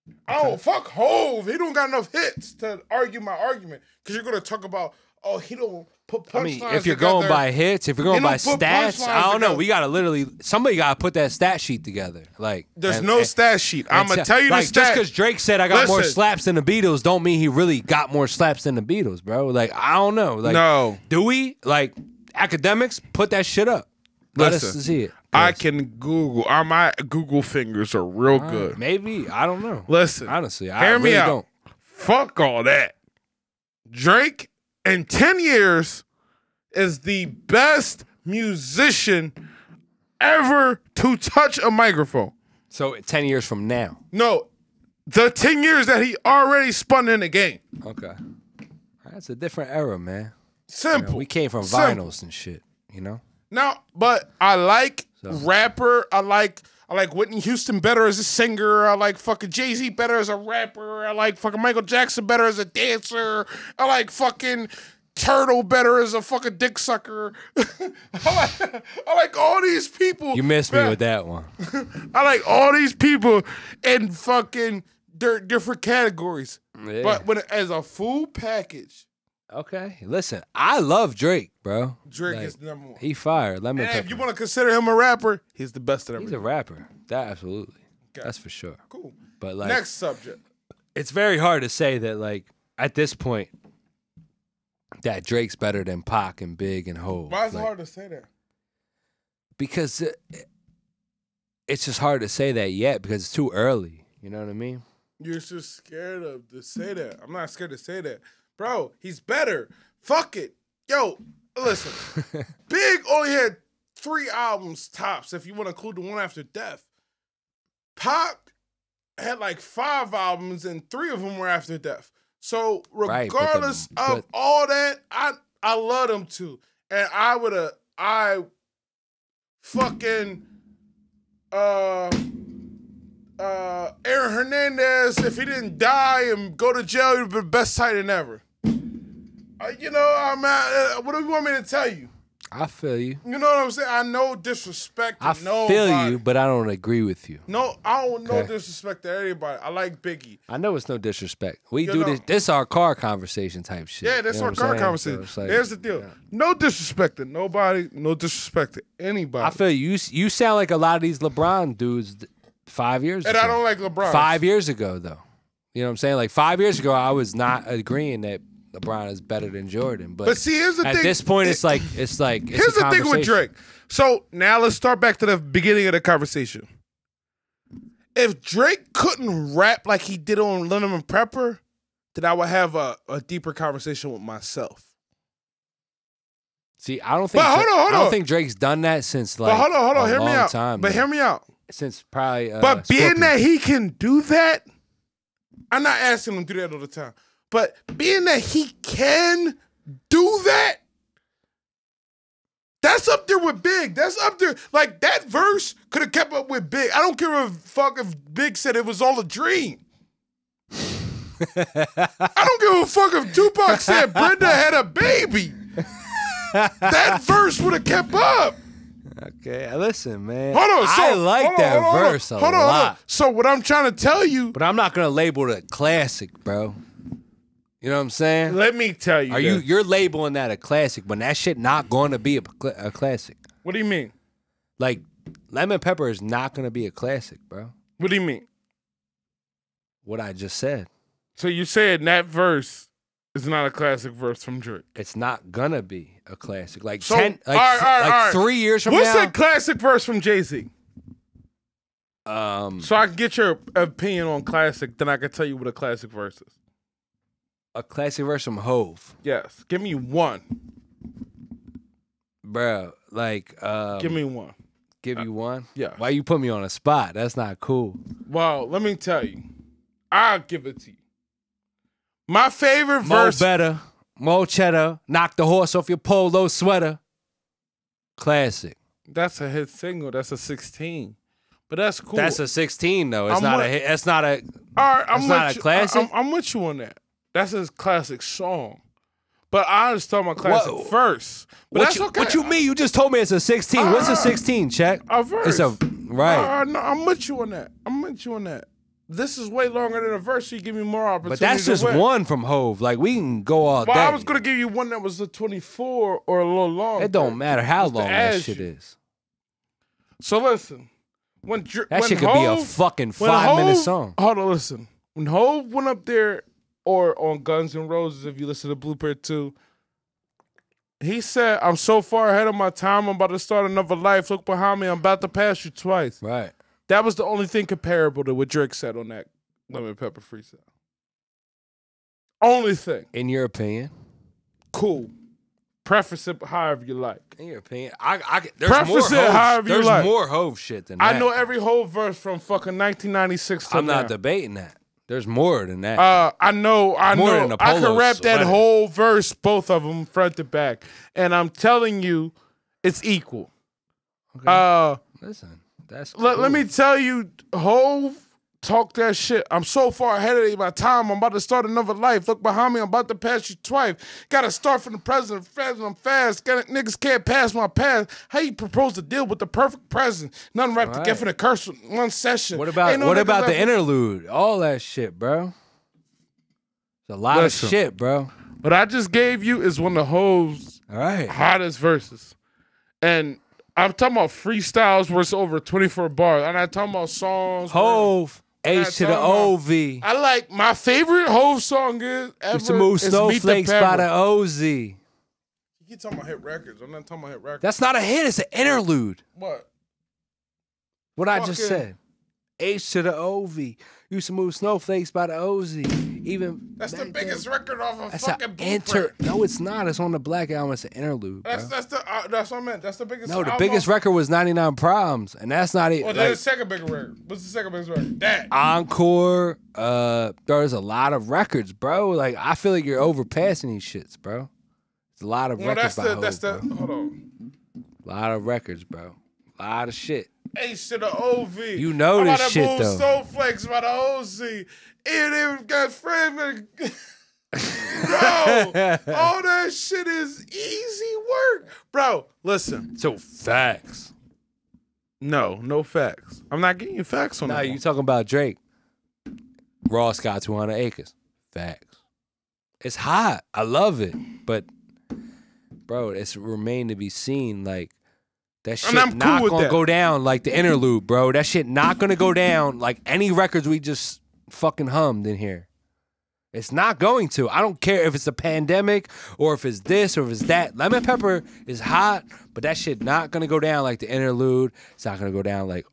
Okay. Oh, fuck Hove. He don't got enough hits to argue my argument because you're gonna talk about oh he don't put punchlines. I mean, if you're together. going by hits, if you're going by stats, I don't together. know. We gotta literally somebody gotta put that stat sheet together. Like there's and, no and, stat sheet. I'm gonna tell you like, the stat. Just because Drake said I got Listen. more slaps than the Beatles, don't mean he really got more slaps than the Beatles, bro. Like I don't know. Like no. do we like academics put that shit up? Let Listen. us see it. I can Google. Are my Google fingers are real uh, good? Maybe I don't know. Listen, honestly, I hear me really out. Don't. Fuck all that. Drake in ten years is the best musician ever to touch a microphone. So ten years from now? No, the ten years that he already spun in the game. Okay, that's a different era, man. Simple. You know, we came from vinyls Simple. and shit, you know. No, but I like. So. Rapper, I like I like Whitney Houston better as a singer. I like fucking Jay-Z better as a rapper. I like fucking Michael Jackson better as a dancer. I like fucking Turtle better as a fucking dick sucker. I, like, I like all these people. You missed me man. with that one. I like all these people in fucking different categories. Yeah. But when as a full package. Okay, listen, I love Drake, bro. Drake like, is number one. He fired. Let me. And if you want to consider him a rapper, he's the best at everything. He's a rapper. That absolutely. Okay. That's for sure. Cool. But like next subject. It's very hard to say that like at this point that Drake's better than Pac and Big and Hov. Why is like, it hard to say that? Because it, it's just hard to say that yet because it's too early. You know what I mean? You're just scared of to say that. I'm not scared to say that. Bro, he's better. Fuck it. Yo, listen. Big only had three albums tops, if you want to include the one after death. Pac had like five albums, and three of them were after death. So regardless right, but the, but... of all that, I I love them too. And I would have, I fucking, uh... Uh, Aaron Hernandez, if he didn't die and go to jail, he'd have been the best tight end ever. Uh, you know, I'm at, uh, what do you want me to tell you? I feel you. You know what I'm saying? I know disrespect. I nobody. feel you, but I don't agree with you. No, I don't know okay. disrespect to anybody. I like Biggie. I know it's no disrespect. We you do know. this. This our car conversation type shit. Yeah, that's you know our car saying? conversation. So like, There's the deal. Yeah. No disrespect to nobody. No disrespect to anybody. I feel you. You, you sound like a lot of these LeBron dudes. Five years and ago. And I don't like LeBron. Five years ago, though. You know what I'm saying? Like, five years ago, I was not agreeing that LeBron is better than Jordan. But, but see, here's the at thing. At this point, it, it's like, it's like, it's here's the thing with Drake. So now let's start back to the beginning of the conversation. If Drake couldn't rap like he did on Lennon and Prepper, then I would have a, a deeper conversation with myself. See, I don't think but hold on, hold on. I don't think Drake's done that since like but hold on, hold on. a hear long me out. time. But man. hear me out. Since probably, uh, but being Scorpion. that he can do that, I'm not asking him to do that all the time. But being that he can do that, that's up there with Big. That's up there. Like that verse could have kept up with Big. I don't care if fuck if Big said it was all a dream. I don't give a fuck if Tupac said Brenda had a baby. That verse would have kept up. Okay, listen, man. Hold on, so, I like hold on, that hold on, verse a hold on, lot. Hold on. So what I'm trying to tell you, but I'm not gonna label it a classic, bro. You know what I'm saying? Let me tell you. Are this. you you're labeling that a classic when that shit not going to be a, a classic? What do you mean? Like Lemon Pepper is not gonna be a classic, bro. What do you mean? What I just said. So you said that verse It's not a classic verse from Drake. It's not gonna be a classic. Like so, ten, like, right, right, like right. three years from What's now. What's a classic verse from Jay-Z? Um, so I can get your opinion on classic, then I can tell you what a classic verse is. A classic verse from Hove. Yes, give me one, bro. Like, um, give me one. Give uh, you one. Yeah. Why you put me on a spot? That's not cool. Well, let me tell you. I'll give it to you. My favorite verse. Mo better, Mo cheddar, knock the horse off your polo sweater. Classic. That's a hit single. That's a sixteen. But that's cool. That's a sixteen though. It's I'm not with, a hit. That's not a. All right, I'm it's not you, a classic. I, I'm, I'm with you on that. That's a classic song. But I was talking about classic Whoa. first. But what that's you, okay. What you mean? You just told me it's a sixteen. Uh, What's a sixteen, Check? A verse. It's a right. Uh, no, I'm with you on that. I'm with you on that. This is way longer than a verse, so you give me more opportunities. But that's just win. one from Hove. Like, we can go all well, day. Well, I was going to give you one that was a twenty-four or a little longer. It don't matter how long that shit you. is. So listen. When, that when shit could Hove, be a fucking five-minute song. Hold on, listen. When Hove went up there or on Guns N' Roses, if you listen to Blueprint two, he said, I'm so far ahead of my time, I'm about to start another life. Look behind me, I'm about to pass you twice. Right. That was the only thing comparable to what Drake said on that Lemon Pepper freestyle. Only thing. In your opinion? Cool. Preface it however you like. In your opinion? I, I, there's Preface more it Hove, however there's you like. There's more Hove shit than that. I know every whole verse from fucking nineteen ninety-six to I'm now. not debating that. There's more than that. Uh, I know. I more know. Than I could rap that whole verse, both of them, front to back. And I'm telling you, it's equal. Okay. Uh, Listen. That's cool. Let, let me tell you, Hove talk that shit. I'm so far ahead of my time. I'm about to start another life. Look behind me. I'm about to pass you twice. Gotta start from the present. I'm fast. Got niggas can't pass my path. How you propose to deal with the perfect present? Nothing right to get from the curse one session. What about no what about the interlude? All that shit, bro. There's a lot That's of true. shit, bro. What I just gave you is one of Hove's All right. hottest verses, and. I'm talking about freestyles where it's over twenty-four bars. I'm not talking about songs. Hove, H to the O V. I like, my favorite Hove song is ever. It's to move snowflakes by the O Z. You talking about hit records. I'm not talking about hit records. That's not a hit. It's an interlude. What? What I just said. H to the O V. Used to move snowflakes by the O Z. Even that's the biggest then. record off of that's fucking Blueprint. No, it's not. It's on the Black Album. It's an interlude. That's bro. that's the uh, that's what I meant. That's the biggest. No, the album. biggest record was ninety-nine Problems, and that's not it. Well, like, that's the second biggest record. What's the second biggest record? That Encore. Uh, there's a lot of records, bro. Like I feel like you're overpassing these shits, bro. It's a lot of well, records. That's by the Hove, that's the bro. hold on. A lot of records, bro. A lot of shit. H to the O V. You know this shit though. I'm about to move snowflakes by the O Z. And even got friends. Bro, all that shit is easy work. Bro, listen. So facts. No, no facts. I'm not getting you facts on that. Nah, you talking about Drake. Ross got two hundred acres. Facts. It's hot. I love it. But, bro, it's remained to be seen. Like, that shit not cool gonna that. go down like the interlude, bro. That shit not gonna go down like any records we just... fucking hummed in here. It's not going to. I don't care if it's a pandemic or if it's this or if it's that. Lemon Pepper is hot, but that shit not gonna go down like the interlude. It's not gonna go down like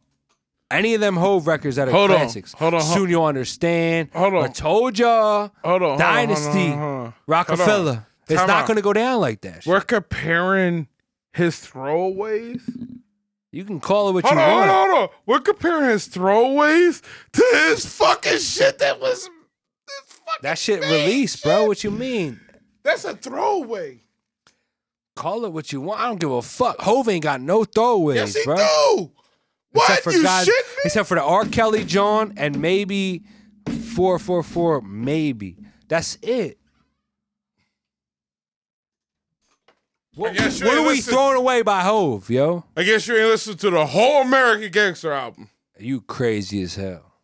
any of them Hove records that are hold classics. On, hold on. Hold Soon You'll Understand. Hold on. I told y'all. Hold on. Dynasty. Hold on, hold on, hold on. Rockefeller. On. It's not out. gonna go down like that. Shit. We're comparing his throwaways. You can call it what hold you on, want. Hold on, hold on. We're comparing his throwaways to his fucking shit that was... That shit released, shit. bro. What you mean? That's a throwaway. Call it what you want. I don't give a fuck. Hove ain't got no throwaways, yes, he bro. do. What? Except for you guys, shit me? Except for the R. Kelly, John, and maybe four four four, maybe. That's it. What, what are we listen. throwing away by Hove, yo? I guess you ain't listened to the whole American Gangster album. You crazy as hell.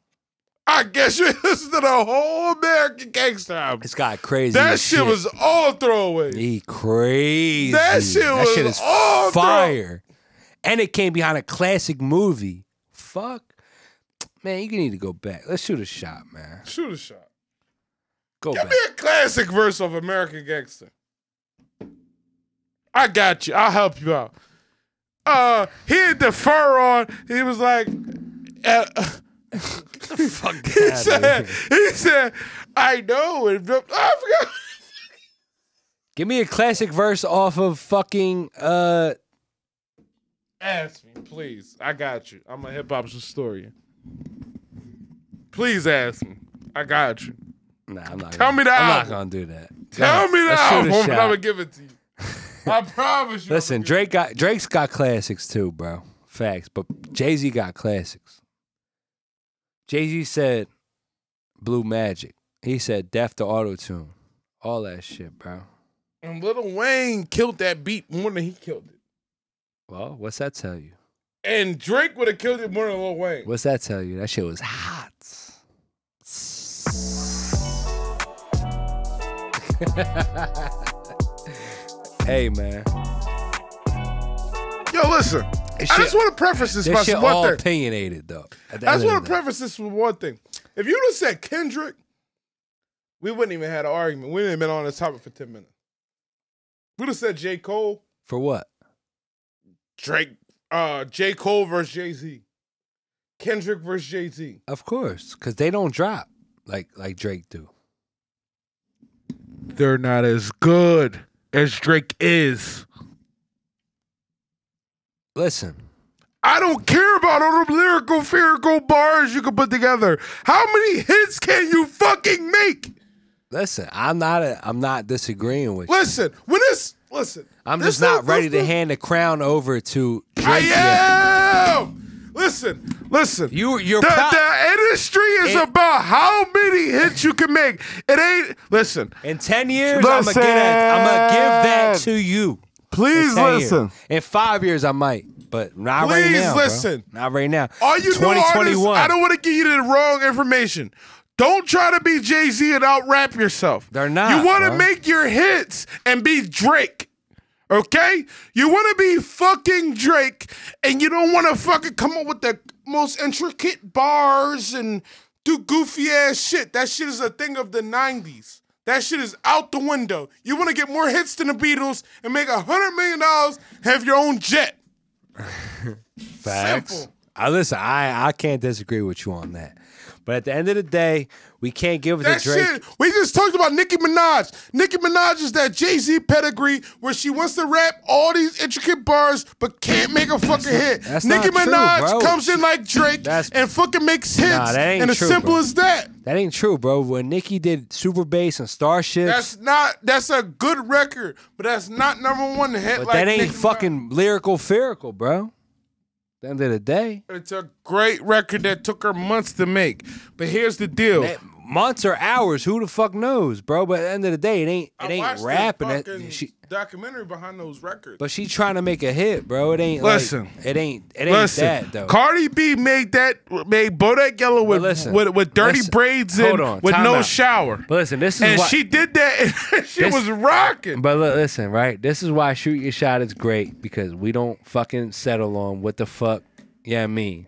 I guess you ain't listened to the whole American Gangster album. It's got crazy That shit, shit was all throwaways. He crazy. That shit that was shit is all fire. And it came behind a classic movie. Fuck. Man, you need to go back. Let's shoot a shot, man. Shoot a shot. Go Give back. me a classic verse of American Gangster. I got you. I'll help you out. Uh, he had the fur on. He was like, uh, the fuck he, that, said, he said, I know. And, oh, I forgot. Give me a classic verse off of fucking. Uh... Ask me, please. I got you. I'm a hip hop historian. Please ask me. I got you. Nah, I'm not. Tell gonna, me that. I'm album. not gonna do that. Tell Go me that. I'm gonna give it to you. I promise you. Listen, Drake got Drake's got classics too, bro. Facts, but Jay-Z got classics. Jay-Z said Blue Magic. He said Death to Auto-Tune. All that shit, bro. And Lil Wayne killed that beat more than he killed it. Well, what's that tell you? And Drake would have killed it more than Lil Wayne. What's that tell you? That shit was hot. Hey, man. Yo, listen. Shit, I just want to preface this, this by shit one all thing. opinionated, though. I just want to preface this with one thing. If you would have said Kendrick, we wouldn't even have an argument. We wouldn't have been on this topic for ten minutes. We would have said J. Cole. For what? Drake, uh, J. Cole versus Jay-Z. Kendrick versus Jay-Z. Of course, because they don't drop like like Drake do. They're not as good as Drake is. Listen, I don't care about all the lyrical, spherical bars you can put together. How many hits can you fucking make? Listen, I'm not. A, I'm not disagreeing with. Listen, you. when this. Listen, I'm this just not ready to hand the crown over to Drake. I am. Listen, listen. You, you're the, the industry is it, about how many hits you can make. It ain't. Listen. In ten years, I'm gonna get. A, I'm gonna give that to you. Please in listen. Years. In five years, I might, but not Please right now. Please listen. Bro. Not right now. Are you twenty twenty-one? I don't want to give you the wrong information. Don't try to be Jay-Z and out rap yourself. They're not. You want to make your hits and be Drake. Okay? You want to be fucking Drake, and you don't want to fucking come up with the most intricate bars and do goofy-ass shit. That shit is a thing of the nineties. That shit is out the window. You want to get more hits than the Beatles and make a hundred million dollars, have your own jet. Facts. Simple. I, listen, I, I can't disagree with you on that. But at the end of the day, we can't give it that to Drake. Shit. We just talked about Nicki Minaj. Nicki Minaj is that Jay-Z pedigree where she wants to rap all these intricate bars but can't make a fucking hit. That's Nicki Minaj true, comes in like Drake that's, and fucking makes hits. Nah, that ain't and true, as simple bro. as that. That ain't true, bro. When Nicki did Super Bass and Starship. That's not, that's a good record, but that's not number one hit but like that ain't Nicki fucking Minaj. lyrical, spherical, bro. At the end of the day, it's a great record that took her months to make. But here's the deal: that months or hours, who the fuck knows, bro? But at the end of the day, it ain't it I ain't rapping. That she, documentary behind those records. But she trying to make a hit, bro. It ain't. Listen, like, it ain't. It ain't listen, that though. Cardi B made that made Bodak Yellow with listen, with, with dirty listen, braids in, on, with no out. shower. But listen, this is and why, she did that. And she this, was rocking. But look, listen, right? This is why Shoot Your Shot is great because we don't fucking settle on what the fuck. Yeah, I mean.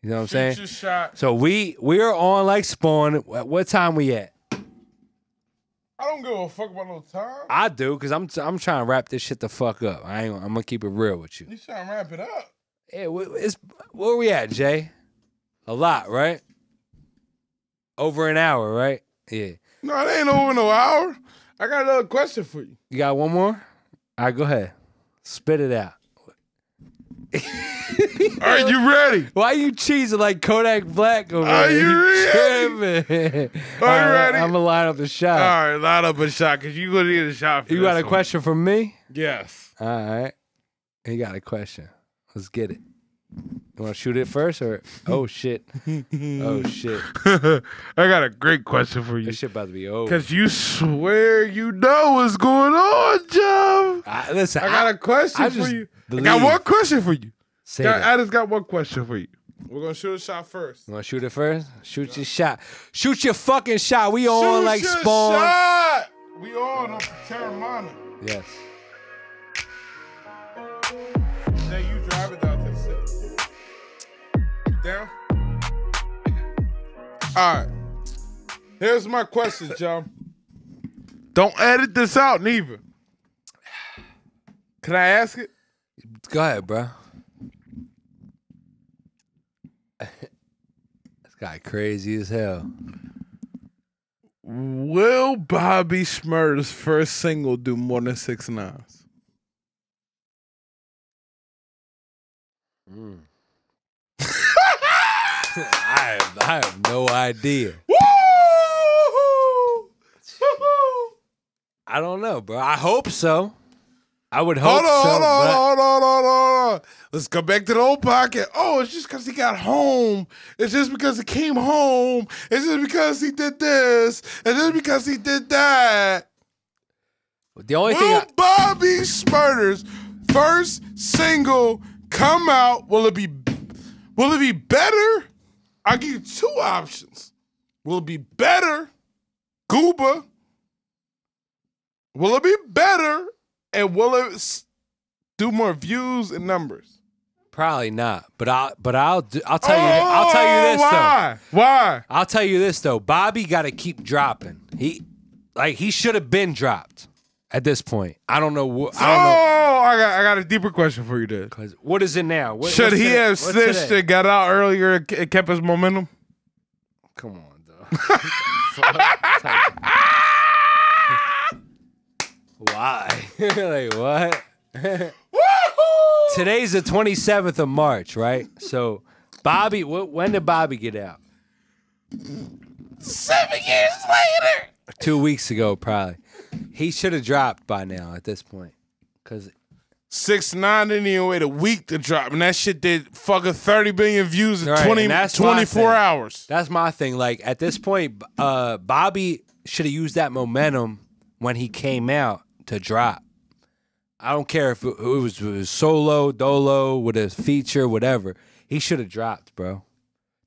You know what I'm saying? Shoot Your Shot. So we we are on like Spawn. What time we at? I don't give a fuck about no time. I do, because I'm I'm trying to wrap this shit the fuck up. I ain't, I'm going to keep it real with you. You trying to wrap it up? Yeah, it's, where we at, Jay? A lot, right? Over an hour, right? Yeah. No, it ain't over no hour. I got another question for you. You got one more? All right, go ahead. Spit it out. Are you ready? Why you cheesing like Kodak Black over Are there? you ready? Tripping. Are right, you ready? I'm going to line up a shot. All right, line up a shot because you're going to need a shot for You got a one. question for me? Yes. All right. You got a question. Let's get it. You want to shoot it first or? Oh, shit. Oh, shit. I got a great question for you. This shit about to be over. Because you swear you know what's going on, Joe. I, listen, I got I, a question I for just, you. Believe. I got one question for you. Say got, I just got one question for you. We're going to shoot a shot first. You want to shoot it first? Shoot yeah. your shot. Shoot your fucking shot. We on shoot like your Spawn. Shot. We on up to Terramana. Yes. Now you drive it down to the city. You down? All right. Here's my question, John. Don't edit this out, neither. Can I ask it? Go ahead, bro. This guy crazy as hell. Will Bobby Shmurda's first single do more than six nines? Mm. I, have, I have no idea. Woo-hoo! Woo-hoo! I don't know, bro. I hope so. I would hope hold on, so. Hold on, but... hold on, hold on, hold on. Let's go back to the old pocket. Oh, it's just because he got home. It's just because he came home. It's just because he did this. It's just because he did that. The only will thing I... Bobby Shmurda's first single come out? Will it be? Will it be better? I give you two options. Will it be better? Gooba. Will it be better? And will it do more views and numbers? Probably not. But I but I'll do, I'll tell oh, you I'll tell you this why? though. Why? I'll tell you this though. Bobby got to keep dropping. He like he should have been dropped at this point. I don't know what I don't oh, know. I got I got a deeper question for you then. Cuz what is it now? What, should he today? have snitched and got out earlier and kept his momentum? Come on, dog. Why? Like, what? Woo-hoo! Today's the twenty-seventh of March, right? So, Bobby, wh when did Bobby get out? Seven years later. Two weeks ago, probably. He should have dropped by now at this point. Cause six nine didn't even wait a week to drop, and that shit did fucking thirty billion views in right, twenty, twenty-four hours. That's my thing. Like, at this point, uh, Bobby should have used that momentum when he came out to drop. I don't care if it, it, was, it was solo, dolo, with a feature, whatever. He should have dropped, bro.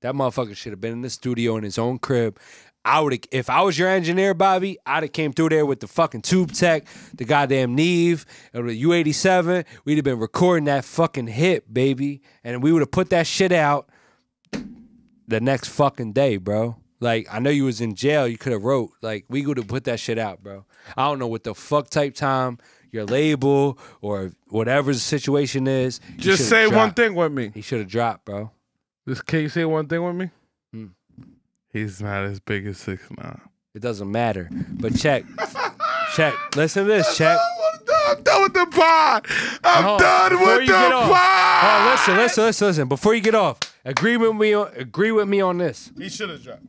That motherfucker should have been in the studio in his own crib. I would, if I was your engineer, Bobby, I'd have came through there with the fucking Tube Tech, the goddamn Neve, and the U eighty-seven. We'd have been recording that fucking hit, baby, and we would have put that shit out the next fucking day, bro. Like, I know you was in jail. You could have wrote. Like, we could have put that shit out, bro. I don't know what the fuck type time, your label, or whatever the situation is. Just say dropped. one thing with me. He should have dropped, bro. Just, can you say one thing with me? Hmm. He's not as big as six nine. It doesn't matter. But check. Check. Listen to this, check. I'm done with the pod. I'm oh, done with the pod. Oh, listen, listen, listen, listen. Before you get off, agree with me on, agree with me on this. He should have dropped.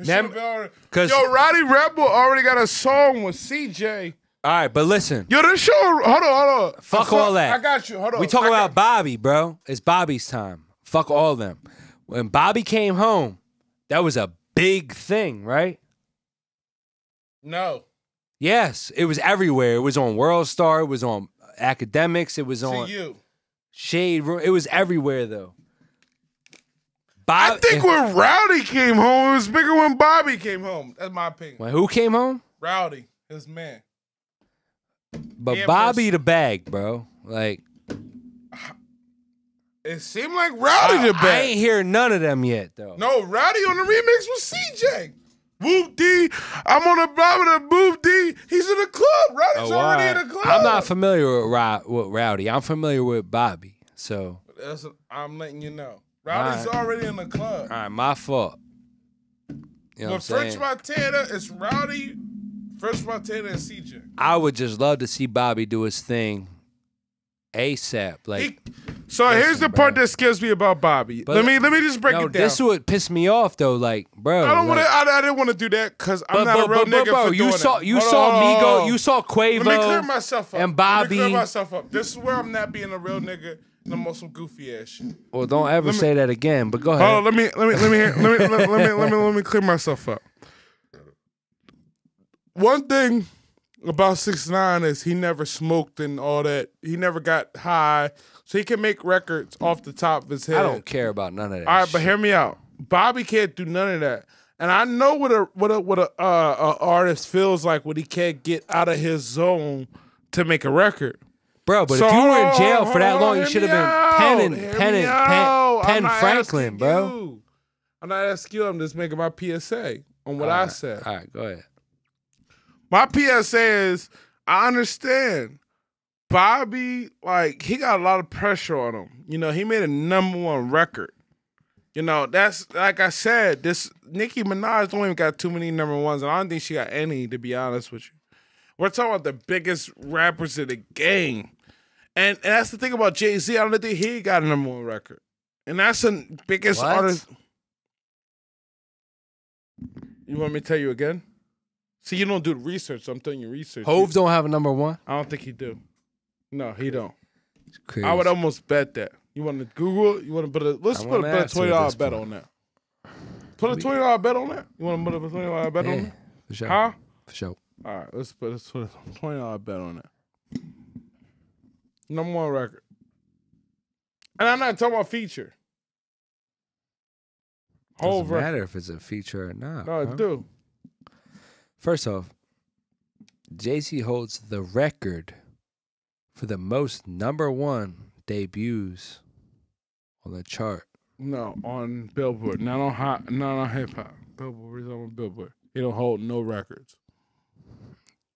Nem already, yo, Rowdy Rebel already got a song with C J. All right, but listen. Yo, this show. Hold on, hold on. Fuck all that. I got you. Hold on. We talking about Bobby, bro. It's Bobby's time. Fuck all them. When Bobby came home, that was a big thing, right? No. Yes, it was everywhere. It was on World Star. It was on Academics. It was on to you. Shade Room. It was everywhere, though. Bob, I think when Rowdy came home, it was bigger when Bobby came home. That's my opinion. When who came home? Rowdy, his man. But yeah, Bobby was... the bag, bro. Like, it seemed like Rowdy I, the bag. I ain't hear none of them yet, though. No, Rowdy on the remix was C J. Whoop D, I'm on the bottom of the Whoop D. He's in the club. Rowdy's oh, wow. already in the club. I'm not familiar with, Row with Rowdy. I'm familiar with Bobby. So that's a, I'm letting you know. Rowdy's right. already in the club. All right, my fault. You know what I'm saying? French Montana, it's Rowdy, French Montana, and C J. I would just love to see Bobby do his thing ASAP. Like, he, so listen, here's the bro. part that scares me about Bobby. But let me let me just break no, it down. This would piss me off though, like, bro. I don't like, want to. I, I didn't want to do that because I'm but, not but, a real but, but, nigga bro, for you doing saw, that. You hold saw on, Migo, on. you saw Quavo. Let me clear myself up. And Bobby. Let me clear myself up. This is where I'm not being a real nigga. I'm on some goofy ass shit. Well, don't ever me, say that again. But go ahead. Oh, let me let me let me hear, let me let, let me let me let me clear myself up. One thing about six nine is he never smoked and all that. He never got high, so he can make records off the top of his head. I don't care about none of that. All right, shit. But hear me out. Bobby can't do none of that, and I know what a what a what a, uh, a artist feels like when he can't get out of his zone to make a record. Bro, but so, if you were in jail for that long, you should have been penning, penning, penning, penning Franklin, bro. I'm not asking you. I'm just making my P S A on what all I right, said. All right, go ahead. My P S A is, I understand Bobby, like, he got a lot of pressure on him. You know, he made a number one record. You know, that's, like I said, this Nicki Minaj don't even got too many number ones, and I don't think she got any, to be honest with you. We're talking about the biggest rappers in the game. And, and that's the thing about Jay-Z. I don't think he got a number one record. And that's the biggest what? artist. You want me to tell you again? See, you don't do the research, so I'm telling you research. Hove don't have a number one? I don't think he do. No, he don't. I would almost bet that. You want to Google? You want to put a let's put a twenty dollar bet on that. Put a twenty dollar bet on that? You want to put a twenty dollar bet yeah, on that? For sure. Huh? For sure. All right, let's put a twenty dollar bet on that. Number one record. And I'm not talking about feature. Whole doesn't record. matter if it's a feature or not. No, it huh? do. First off, Jay-Z holds the record for the most number one debuts on the chart. No, on Billboard, not on hot, not on hip hop. Billboard is on Billboard. He don't hold no records.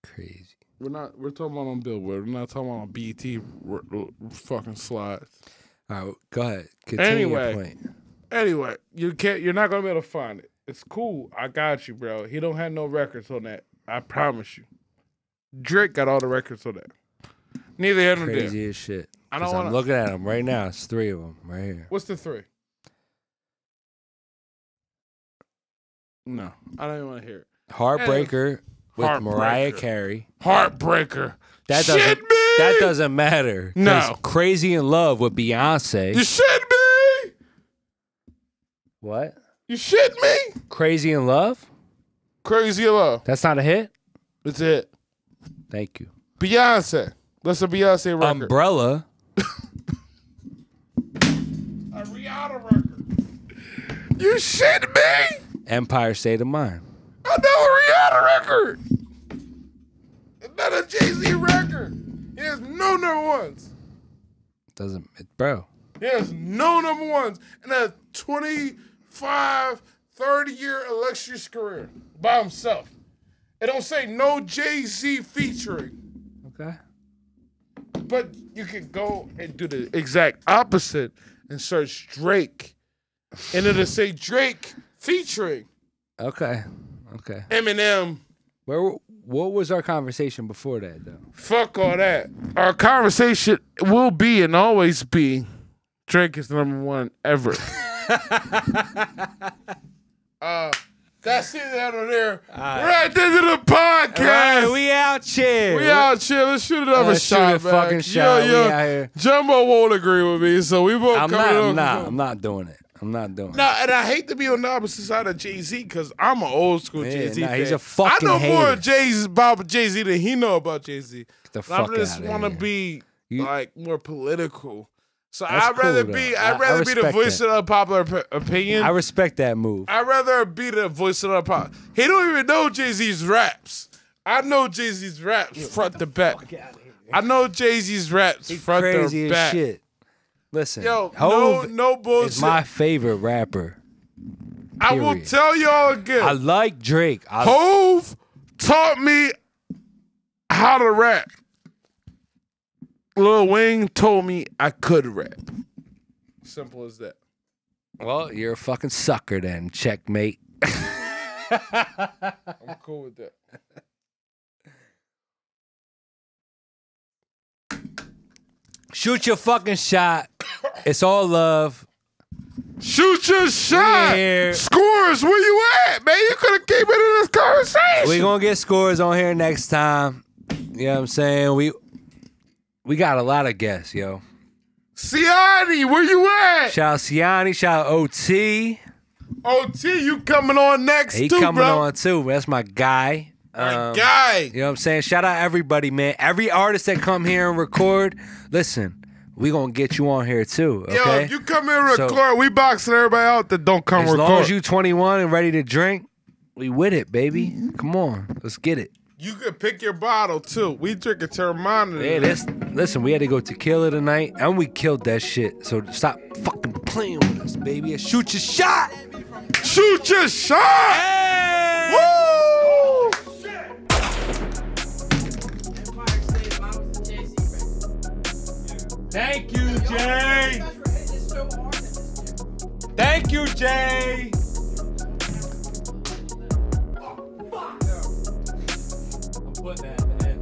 Crazy. We're not. We're talking about on Billboard. We're not talking about on B E T fucking slides. All right, go ahead. Continue anyway, your point. Anyway, you can't. You're not gonna be able to find it. It's cool. I got you, bro. He don't have no records on that. I promise you. Drake got all the records on that. Neither here nor there. Crazy as shit. I don't wanna... I'm looking at them right now. It's three of them right here. What's the three? No, I don't even want to hear it. Heartbreaker with Heartbreaker. Mariah Carey. Heartbreaker. That doesn't. Shit me! That doesn't matter. No. Crazy in Love with Beyonce. You shit me. What? You shit me? Crazy in Love? Crazy in Love. That's not a hit? It's a hit. Thank you. Beyonce. That's a Beyonce record. Umbrella. A Rihanna record. You shit me? Empire State of Mind. I know a Rihanna record. It's not a Jay-Z record. It has no number ones. Doesn't it, bro? It has no number ones. And that's twenty... Five, thirty-year illustrious career by himself. It don't say no Jay-Z featuring. Okay. But you can go and do the exact opposite and search Drake. And it'll say Drake featuring. Okay. Okay. Eminem. Where, what was our conversation before that, though? Fuck all that. Our conversation will be and always be Drake is number one ever. uh, that's it out of there. Right. We're at the end of the podcast. Right, we out here. We out here. Let's shoot another Let's shot, shoot a man. Fucking shot. Yo, yo, Jumbo won't agree with me, so we won't. I'm not. I'm not, I'm not doing it. I'm not doing nah, it. No, and I hate to be on the opposite side of Jay Z because I'm an old school Jay Z nah, fan. He's a fucking I know hater. more Jay about Jay Z than he know about Jay Z. Get the fuck I just want to be you, like more political. So That's I'd rather cool, be I'd rather be the voice that. of unpopular opinion. I respect that move. I'd rather be the voice of unpopular. He don't even know Jay-Z's raps. I know Jay-Z's raps Yo, front to back. I know Jay-Z's raps He's front to back. Crazy as shit. Listen, Yo, Hov no, no bullshit. is my favorite rapper. Period. I will tell y'all again. I like Drake. I Hov taught me how to rap. Lil Wayne told me I could rap. Simple as that. Well, you're a fucking sucker then, checkmate. I'm cool with that. Shoot your fucking shot. It's all love. Shoot your shot. Here. Scores, where you at, man? You could have kept it in this conversation. We're going to get scores on here next time. You know what I'm saying? We... We got a lot of guests, yo. Siani, where you at? Shout out Siani, shout out O T. O T, you coming on next he too, He coming bro. on too. That's my guy. My um, guy. You know what I'm saying? Shout out everybody, man. Every artist that come here and record, listen, we going to get you on here too, okay? Yo, if you come here and record, so, we boxing everybody out that don't come as record. As long as you twenty-one and ready to drink, we with it, baby. Come on. Let's get it. You could pick your bottle, too. We drink a Terramana. Hey, that's, listen, we had to go tequila tonight, and we killed that shit. So stop fucking playing with us, baby. Shoot your shot. Shoot your shot. Hey! Woo! Thank you, Jay. Thank you, Jay. I'm putting that in the end.